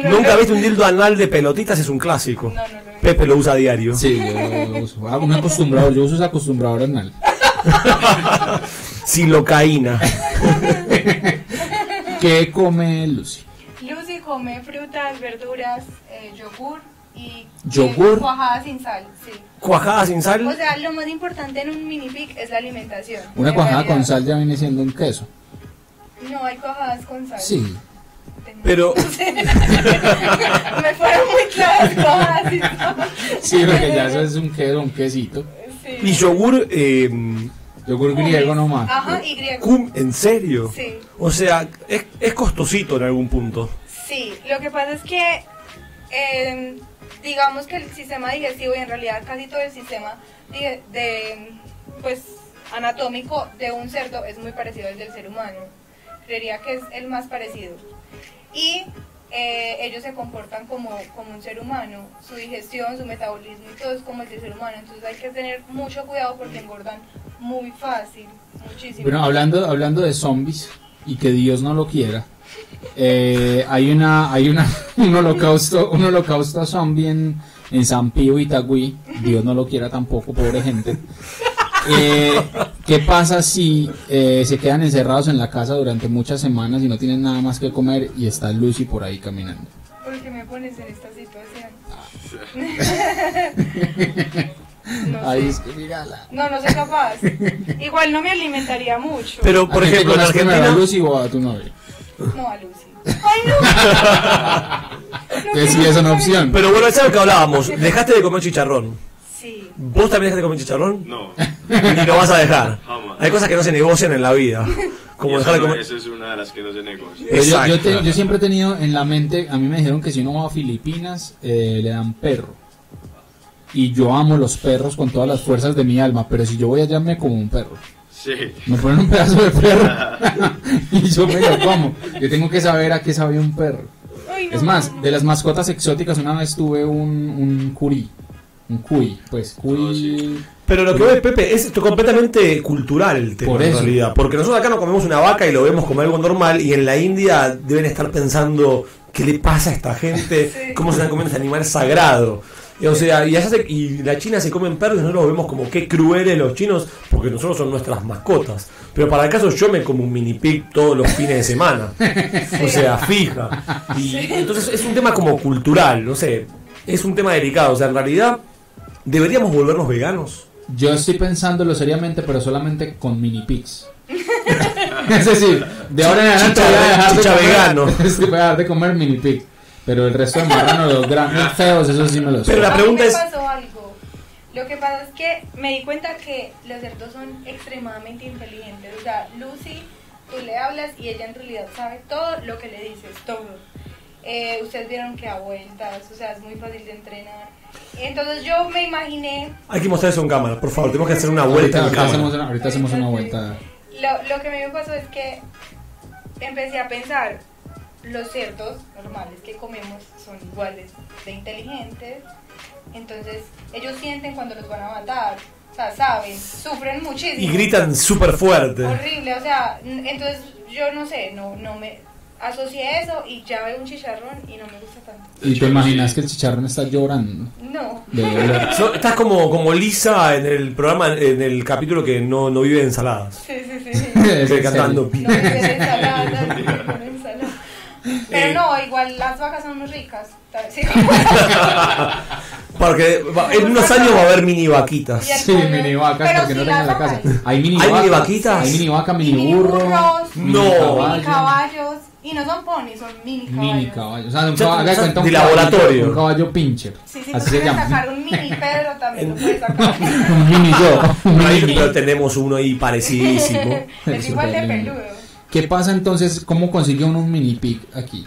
no, Nunca he visto un dildo anal de pelotitas, es un clásico. No, no, no. Pepe lo usa a diario. Sí, yo uso. Ah, un acostumbrado, yo uso ese acostumbrador anal. Silocaína. ¿Qué come Lucy? Lucy come frutas, verduras, eh, yogur y ¿Yogur? Eh, cuajada sin sal. Sí. ¿Cuajada sin sal? O sea, lo más importante en un mini pic es la alimentación. Una cuajada realidad. Con sal ya viene siendo un queso. No, hay cuajadas con sal. Sí. Pero me fueron muy claras cuajadas sin sal. Sí, porque ya eso es un queso, un quesito. Sí. Y yogur... Eh, yogur griego nomás. Ajá, y griego. ¿En serio? Sí. O sea, es, es costosito en algún punto. Sí, lo que pasa es que, eh, digamos que el sistema digestivo y en realidad casi todo el sistema de, de, pues, anatómico de un cerdo es muy parecido al del ser humano. Creería que es el más parecido. Y eh, ellos se comportan como, como un ser humano. Su digestión, su metabolismo y todo es como el del ser humano. Entonces hay que tener mucho cuidado porque engordan muy fácil, muchísimo. Bueno, hablando, hablando de zombies, y que Dios no lo quiera, eh, hay una hay una un holocausto un holocausto zombie en, en San Pío, Itagüí. Dios no lo quiera tampoco, pobre gente. Eh, ¿Qué pasa si eh, se quedan encerrados en la casa durante muchas semanas y no tienen nada más que comer y está Lucy por ahí caminando? ¿Por qué me pones en esta situación? No, ahí es que mírala. No, no soy capaz. Igual no me alimentaría mucho. Pero, por ejemplo, en Argentina... ¿A Lucy o a tu novia? No, a Lucy. ¡Ay, no! no que sí, es una opción. Pero bueno, eso es lo que hablábamos. Dejaste de comer chicharrón. Sí. ¿Vos también dejaste de comer chicharrón? No. Ni lo vas a dejar. Jamás. Hay cosas que no se negocian en la vida. Como dejar de comer... Esa es una de las que no se negocian. Exacto. Yo, yo, te, yo siempre he tenido en la mente... A mí me dijeron que si uno va a Filipinas, eh, le dan perro. Y yo amo los perros con todas las fuerzas de mi alma, pero si yo voy allá me como un perro. Sí. Me ponen un pedazo de perro y yo me lo como. Yo tengo que saber a qué sabe un perro. Ay, no, es más, no, no. De las mascotas exóticas una vez tuve un, un curí. Un cuy, pues cuy... Oh, sí. Pero lo que ve Pepe es esto completamente cultural el tema, por eso. En realidad. Porque nosotros acá no comemos una vaca y lo vemos como algo normal, y en la India deben estar pensando ¿qué le pasa a esta gente? Sí. ¿Cómo se están comiendo este animal sagrado? O sea, y, allá se, y la China se comen perros y nosotros los vemos como qué crueles los chinos, porque nosotros son nuestras mascotas. Pero para el caso yo me como un mini pig todos los fines de semana. Sí. O sea, fija. Y sí. Entonces es un tema como cultural, no sé. Es un tema delicado. O sea, en realidad, ¿deberíamos volvernos veganos? Yo estoy pensándolo seriamente, pero solamente con mini pigs. Es decir, de ahora en adelante voy a dejar de comer, vegano. Voy a dejar de comer mini pig. Pero el resto de marranos, los grandes feos, eso sí me lo sé. Pero la pregunta es... pasó algo. Lo que pasa es que me di cuenta que los cerdos son extremadamente inteligentes. O sea, Lucy, tú le hablas y ella en realidad sabe todo lo que le dices, todo. Eh, ustedes vieron que da vueltas, o sea, es muy fácil de entrenar. Entonces yo me imaginé... Hay que mostrar eso en cámara, por favor, tenemos que hacer una vuelta ahorita, en cámara. Hacemos una, ahorita hacemos una vuelta. Lo, lo que me pasó es que empecé a pensar... Los cerdos normales que comemos son iguales de inteligentes, entonces ellos sienten cuando los van a matar, o sea, saben, sufren muchísimo. Y gritan súper fuerte. Horrible, o sea, entonces yo no sé, no, no me asocié eso y ya veo un chicharrón y no me gusta tanto. ¿Y te imaginas que el chicharrón está llorando? No. So, estás como, como Lisa en el programa, en el capítulo que no, no vive de ensaladas. Sí, sí, sí. Estoy cantando. No, pero no, igual las vacas son muy ricas. Sí. Porque en unos años va a haber mini vaquitas. Sí, mini vacas, pero porque si no tengan la casa. Hay mini ¿Hay vacas, vaquitas? Hay mini vacas, mini burros, mini, no. caballos. mini caballos. Y no son ponis, son mini caballos. Mini caballos. O sea, un caballo, o sea, de un laboratorio. Un caballo pincher. Sí, sí, así se llama. Sacar un mini Pedro también. Lo puedes sacar. Un mini yo. Un mini. Pero tenemos uno ahí parecidísimo. Es igual de peludo. ¿Qué pasa entonces? ¿Cómo consigue uno un mini pig aquí?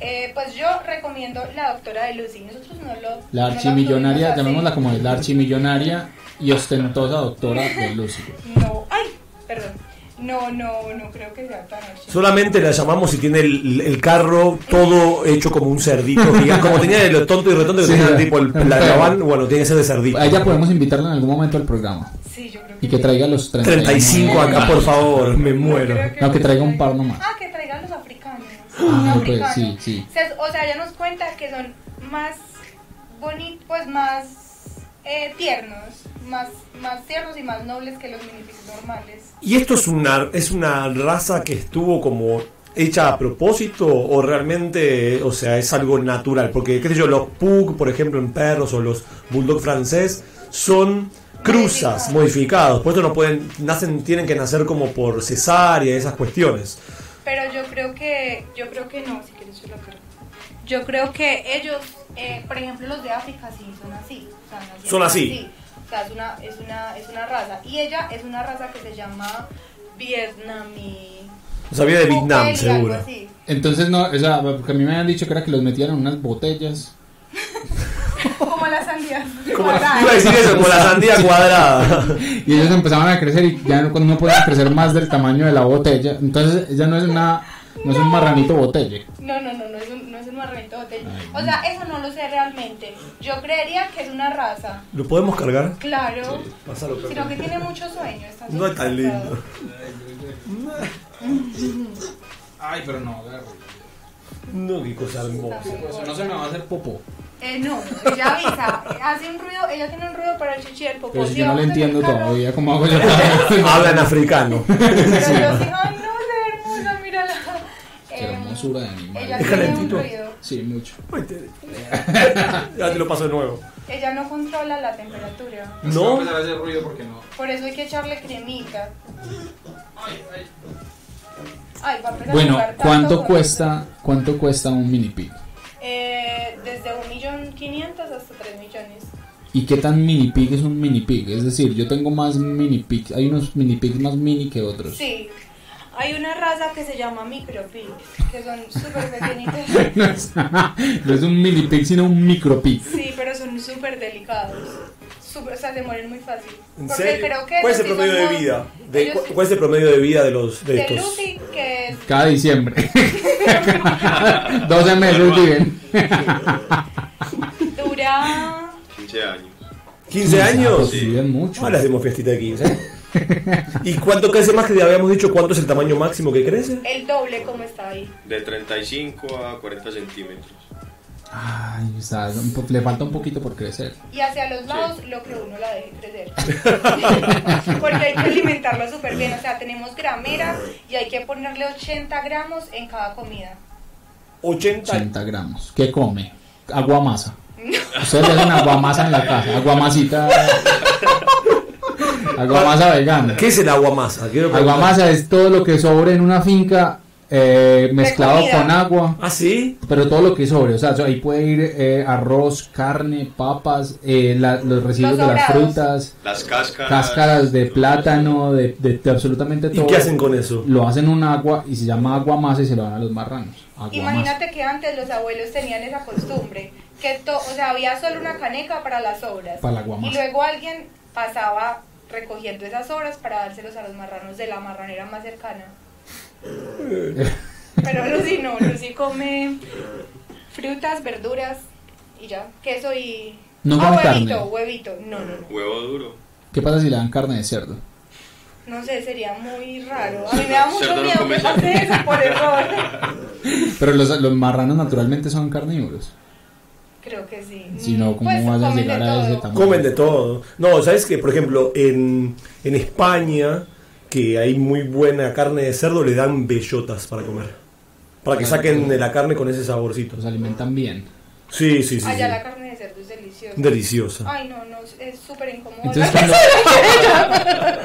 Eh, pues yo recomiendo la doctora de Lucy. Nosotros no lo... La archimillonaria, no llamémosla como es, la archimillonaria y ostentosa doctora de Lucy. No, ay, perdón. No, no, no creo que sea tan archimillonaria. Solamente la llamamos si tiene el, el carro todo hecho como un cerdito. Como tenía el tonto y retonto que sí, tenía el tipo, el, la graban, bueno, tiene que ser de cerdito. A ella podemos invitarla en algún momento al programa. Sí, yo creo. Y que traiga los treinta y cinco acá, por favor, me muero. Que no, que traiga un par nomás. Ah, que traiga los africanos. Ah, los africanos. Pues, sí, sí. O sea, ya nos cuenta que son más bonitos, pues más eh, tiernos, más, más tiernos y más nobles que los minipigos normales. ¿Y esto es una, es una raza que estuvo como hecha a propósito o realmente, o sea, es algo natural? Porque, qué sé yo, los pug, por ejemplo, en perros, o los bulldog francés, son... cruzas, modificados. modificados, por eso no pueden, nacen, tienen que nacer como por cesárea, esas cuestiones. Pero yo creo que, yo creo que no, si quieres yo lo creo. Yo creo que ellos, eh, por ejemplo los de África sí son así, son, son así. así. O sea, es una, es una, es una raza. Y ella es una raza que se llama vietnamí. O sea, viene de Vietnam, seguro. Entonces no, o sea, porque a mí me habían dicho que era que los metían en unas botellas. Como la sandía cuadrada. Iba a decir eso, como la sandía cuadrada. Y ellos empezaban a crecer y ya no, no podían crecer más del tamaño de la botella. Entonces ella no es una, no, no es un marranito botella. No, no, no, no es un, no es un marranito botella. Ay, o sea, eso no lo sé realmente. Yo creería que es una raza. ¿Lo podemos cargar? Claro. Sí, pásalo, pásalo. Sino que tiene mucho sueño. Está no es tan lindo. Ay, pero no, agarro. No, qué cosa hermosa. No se me va a hacer popó. Eh, no, ella avisa, hace un ruido, ella tiene un ruido para el chichi del popó. Pero si yo no le entiendo todavía, ¿cómo hago yo? Hablan africano. Pero yo digo, ay no, qué hermosa, mírala. Qué hermosura de animal. Ella tiene un ruido. Sí, mucho. Ya te lo paso de nuevo. Ella no controla la temperatura. No. Por eso hay que echarle cremita. Ay, ay. Ay, bueno, ¿cuánto cuesta, cuánto cuesta un mini pig? Eh, desde un millón quinientos mil hasta tres millones. ¿Y qué tan mini pig es un mini pig? Es decir, yo tengo más mini pig, hay unos mini pigs más mini que otros. Sí, hay una raza que se llama micro pig, que son súper pequeñitos. No es un mini pig, sino un micro pig. Sí, pero son súper delicados. Super, o sea, se mueren muy fácil. Porque creo que ¿cuál es el promedio de vida? De, ellos, ¿Cuál es el promedio de vida de los de, de estos? Lucy, que es... Cada diciembre. doce meses viven. Dura... quince años. ¿quince años? Pues, sí. Viven mucho. Ahora hacemos fiestita de quince. ¿Y cuánto crece más? Que ya habíamos dicho, ¿cuánto es el tamaño máximo que crece? El doble, como está ahí. De treinta y cinco a cuarenta centímetros. Ay, o sea, le falta un poquito por crecer. Y hacia los lados, sí. Lo que uno la deje crecer. Porque hay que alimentarla súper bien. O sea, tenemos grameras y hay que ponerle ochenta gramos en cada comida. ochenta gramos. ¿Qué come? Aguamasa. Ustedes hacen aguamasa en la casa. Aguamasita. Aguamasa vegana. ¿Qué es el aguamasa? Aguamasa es todo lo que sobre en una finca. Eh, mezclado con agua. ¿Ah, sí? Pero todo lo que sobre, o sea, ahí puede ir eh, arroz, carne, papas, eh, la, los residuos los de las frutas, las cáscaras, cáscaras de plátano, de, de, de absolutamente todo. ¿Y qué hacen con eso? Lo hacen un agua y se llama aguamasa y se lo dan a los marranos. Aguamasa. Imagínate que antes los abuelos tenían esa costumbre, que to, o sea, había solo una caneca para las sobras. Para la aguamasa. Y luego alguien pasaba recogiendo esas sobras para dárselos a los marranos de la marranera más cercana. Pero Lucy no, Lucy come frutas, verduras y ya, queso y... No come ah, huevito, carne. huevito, no, no, no. Huevo duro. ¿Qué pasa si le dan carne de cerdo? No sé, sería muy raro. A mí me da mucho miedo que pase eso por error. Pero los, los marranos naturalmente son carnívoros. Creo que sí. Si no, ¿cómo pues, vas a llegar a ese tamaño? Comen de todo. No, ¿sabes qué? Por ejemplo, en, en España... que hay muy buena carne de cerdo le dan bellotas para comer. Para que saquen de la carne con ese saborcito. Los alimentan bien. Sí, sí, sí. Allá sí. La carne de cerdo es deliciosa. Deliciosa. Ay, no, no, es súper incómodo. Entonces, cuando,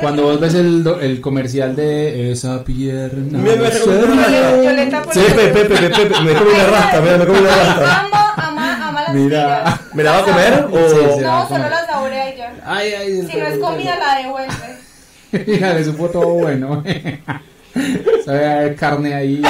cuando vos ves el, el comercial de esa pierna. Me voy a comer una rasta. Yo le tapo sí, pepe, pepe, pepe, pepe, me como una rasta, me como una rasta. Ama, ama, ama las tiras. ¿Me la va a comer o...? Sí, no, va a comer. Solo la saborea y ya. Ay, ay, si no es comida, la devuelve. Mira, le supo todo bueno. Sabe carne ahí,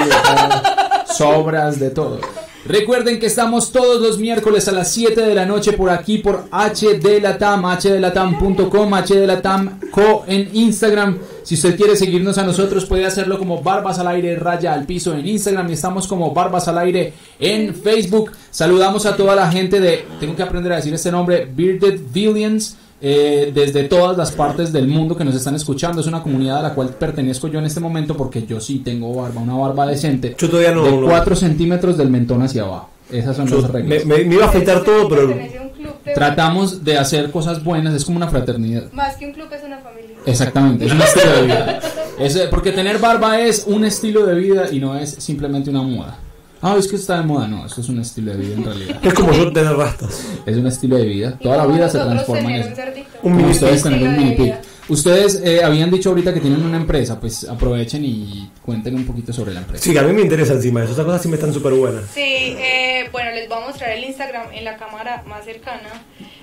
sobras de todo. Recuerden que estamos todos los miércoles a las siete de la noche por aquí por H D Latam, H D Latam punto com, H D Latam punto co en Instagram. Si usted quiere seguirnos a nosotros puede hacerlo como Barbas al Aire Raya al Piso en Instagram y estamos como Barbas al Aire en Facebook. Saludamos a toda la gente de, tengo que aprender a decir este nombre, Bearded Villains. Eh, desde todas las partes del mundo que nos están escuchando, es una comunidad a la cual pertenezco yo en este momento porque yo sí tengo barba, una barba decente. Yo todavía no, de cuatro no. centímetros del mentón hacia abajo. Esas son yo, las reglas. Me, me, me iba a afeitar todo, pero de tratamos de hacer cosas buenas, es como una fraternidad. Más que un club es una familia. Exactamente, es un estilo de vida. Es, porque tener barba es un estilo de vida y no es simplemente una moda. Ah, es que está de moda, no, eso es un estilo de vida en realidad. Es como yo tener rastas. Es un estilo de vida, toda la vida se transforma en eso. Un mini ustedes tener un mini pic. Ustedes eh, habían dicho ahorita que tienen una empresa, pues aprovechen y cuenten un poquito sobre la empresa. Sí, a mí me interesa encima eso, esas cosas sí me están súper buenas. Sí, eh, bueno, les voy a mostrar el Instagram en la cámara más cercana.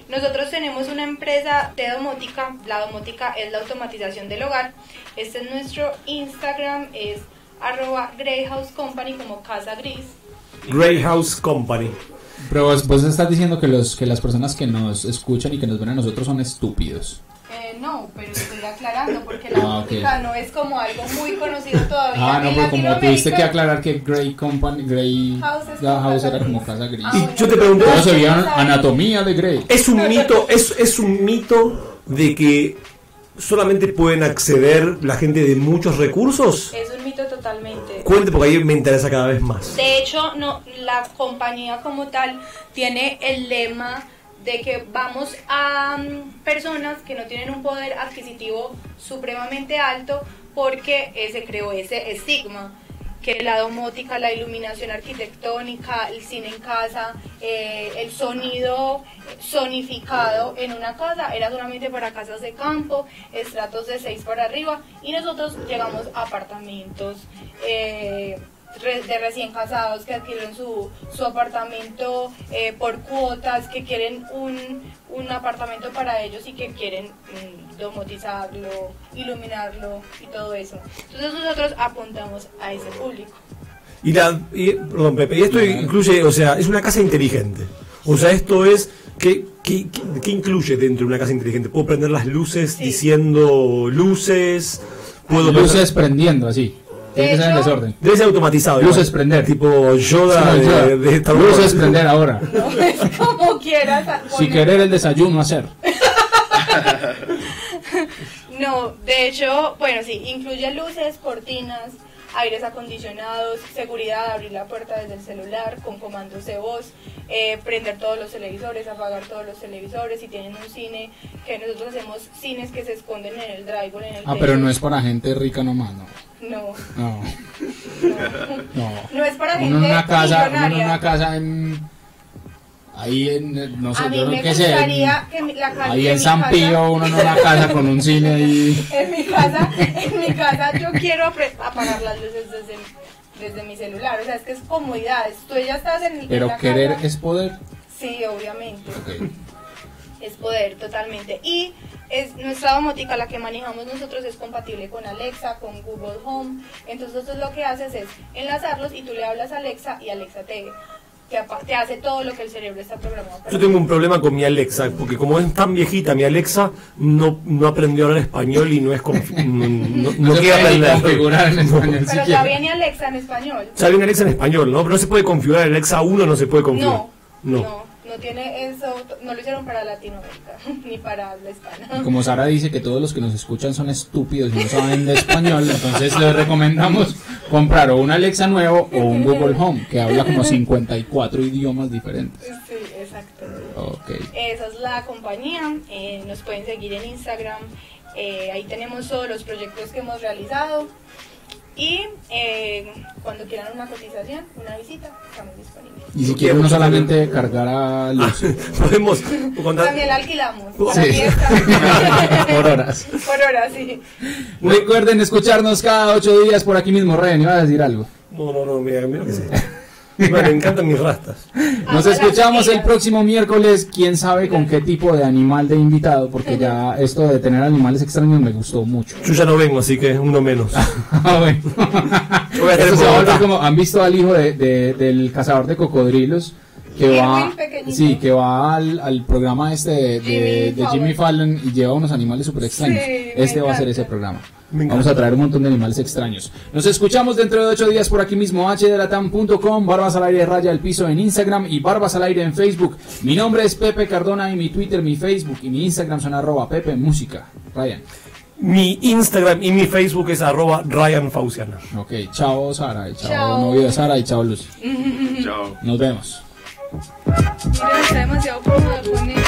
Nosotros tenemos una empresa de domótica, la domótica es la automatización del hogar. Este es nuestro Instagram, es arroba Grey House Company, como Casa Gris. Grey House Company. Pero vos, vos estás diciendo que los que las personas que nos escuchan y que nos ven a nosotros son estúpidos. Eh, no, pero estoy aclarando porque la ah, música okay. no es como algo muy conocido todavía. Ah, no, pero como tuviste que aclarar que Grey Company, Grey House, House era como Casa Gris. Ah, y bueno, yo te pregunto, ¿cómo se veía Anatomía de Grey? Es un mito, es, es un mito de que solamente pueden acceder la gente de muchos recursos. Es un mito totalmente. Cuente porque ahí me interesa cada vez más. De hecho, no, la compañía como tal tiene el lema de que vamos a um, personas que no tienen un poder adquisitivo supremamente alto porque eh, se creó ese estigma. Que la domótica, la iluminación arquitectónica, el cine en casa, eh, el sonido sonificado en una casa, era solamente para casas de campo, estratos de seis para arriba, y nosotros llegamos a apartamentos eh, de recién casados que adquieren su, su apartamento eh, por cuotas, que quieren un, un apartamento para ellos y que quieren mm, domotizarlo, iluminarlo y todo eso. Entonces nosotros apuntamos a ese público. Y, la, y, perdón, Pepe, y esto incluye, o sea, es una casa inteligente. O sea, esto es, ¿qué, qué, qué, qué incluye dentro de una casa inteligente? ¿Puedo prender las luces sí. diciendo luces? ¿Puedo luces pasar? Prendiendo así. Tiene que ser en desorden. Debe ser automatizado. Luces prender. Tipo Yoda sí, de, de esta luces de... prender ahora. No, es como quieras. Poner... Si querer el desayuno hacer. No, de hecho, bueno, sí, incluye luces, cortinas, aires acondicionados, seguridad, abrir la puerta desde el celular con comandos de voz, eh, prender todos los televisores, apagar todos los televisores. Si tienen un cine, que nosotros hacemos cines que se esconden en el drywall, en el Ah, techo. Pero no es para gente rica nomás, ¿no? No. No. No. No es para gente uno en una casa, uno en una casa en ahí en no sé, yo no qué sé. Ahí en San Pío uno en una casa con un cine ahí. En mi casa, en mi casa yo quiero apagar las luces desde desde mi celular, o sea, es que es comodidad. Tú ya estás en el Pero en la querer casa. Es poder. Sí, obviamente. Okay. Es poder totalmente. Y es nuestra domótica, la que manejamos nosotros, es compatible con Alexa, con Google Home. Entonces, entonces lo que haces es enlazarlos y tú le hablas a Alexa y Alexa te, te, te hace todo lo que el cerebro está programado. Yo tengo un problema con mi Alexa, porque como es tan viejita, mi Alexa no, no aprendió a hablar español y no es conf no, no, no quiere aprender. Configurar en español, no. Pero ya viene Alexa en español. Ya viene Alexa en español, ¿no? Pero no se puede configurar, Alexa uno no se puede configurar. No, no. no. No tiene eso, no lo hicieron para Latinoamérica ni para habla hispana. Como Sara dice que todos los que nos escuchan son estúpidos y no saben de español, entonces les recomendamos comprar o un Alexa nuevo o un Google Home que habla como cincuenta y cuatro idiomas diferentes. Sí, exacto. Ok. Okay. Esa es la compañía, eh, nos pueden seguir en Instagram, eh, ahí tenemos todos los proyectos que hemos realizado y eh, cuando quieran una cotización, una visita, estamos disponibles. Y si quieren no solamente también cargar a Lucy, ah, podemos contar... También la alquilamos, oh, sí. Por horas. Por horas, sí. Recuerden escucharnos cada ocho días por aquí mismo. Ryan, ¿ibas a decir algo? No, no, no, mira, mira que sí. Bueno, me encantan mis rastas. Nos escuchamos el próximo miércoles. Quién sabe con qué tipo de animal de invitado, porque ya esto de tener animales extraños me gustó mucho. Yo ya no vengo, así que uno menos. Ah, bueno. Voy a hacer se como, han visto al hijo de, de, del cazador de cocodrilos que y va, sí, que va al, al programa este de, de, de Jimmy Fallon y lleva unos animales súper extraños. Sí, este va a ser ese programa. Vamos a traer un montón de animales extraños. Nos escuchamos dentro de ocho días por aquí mismo. h de latam punto com, Barbas al Aire Raya el Piso en Instagram y Barbas al Aire en Facebook. Mi nombre es Pepe Cardona y mi Twitter, mi Facebook y mi Instagram son arroba Pepe Música. Ryan. Mi Instagram y mi Facebook es arroba Ryan Fauciana. Ok, chao Sara y chao, chao. novio de Sara y chao Luz. Chao. Nos vemos. Mira, está demasiado cómodo con él.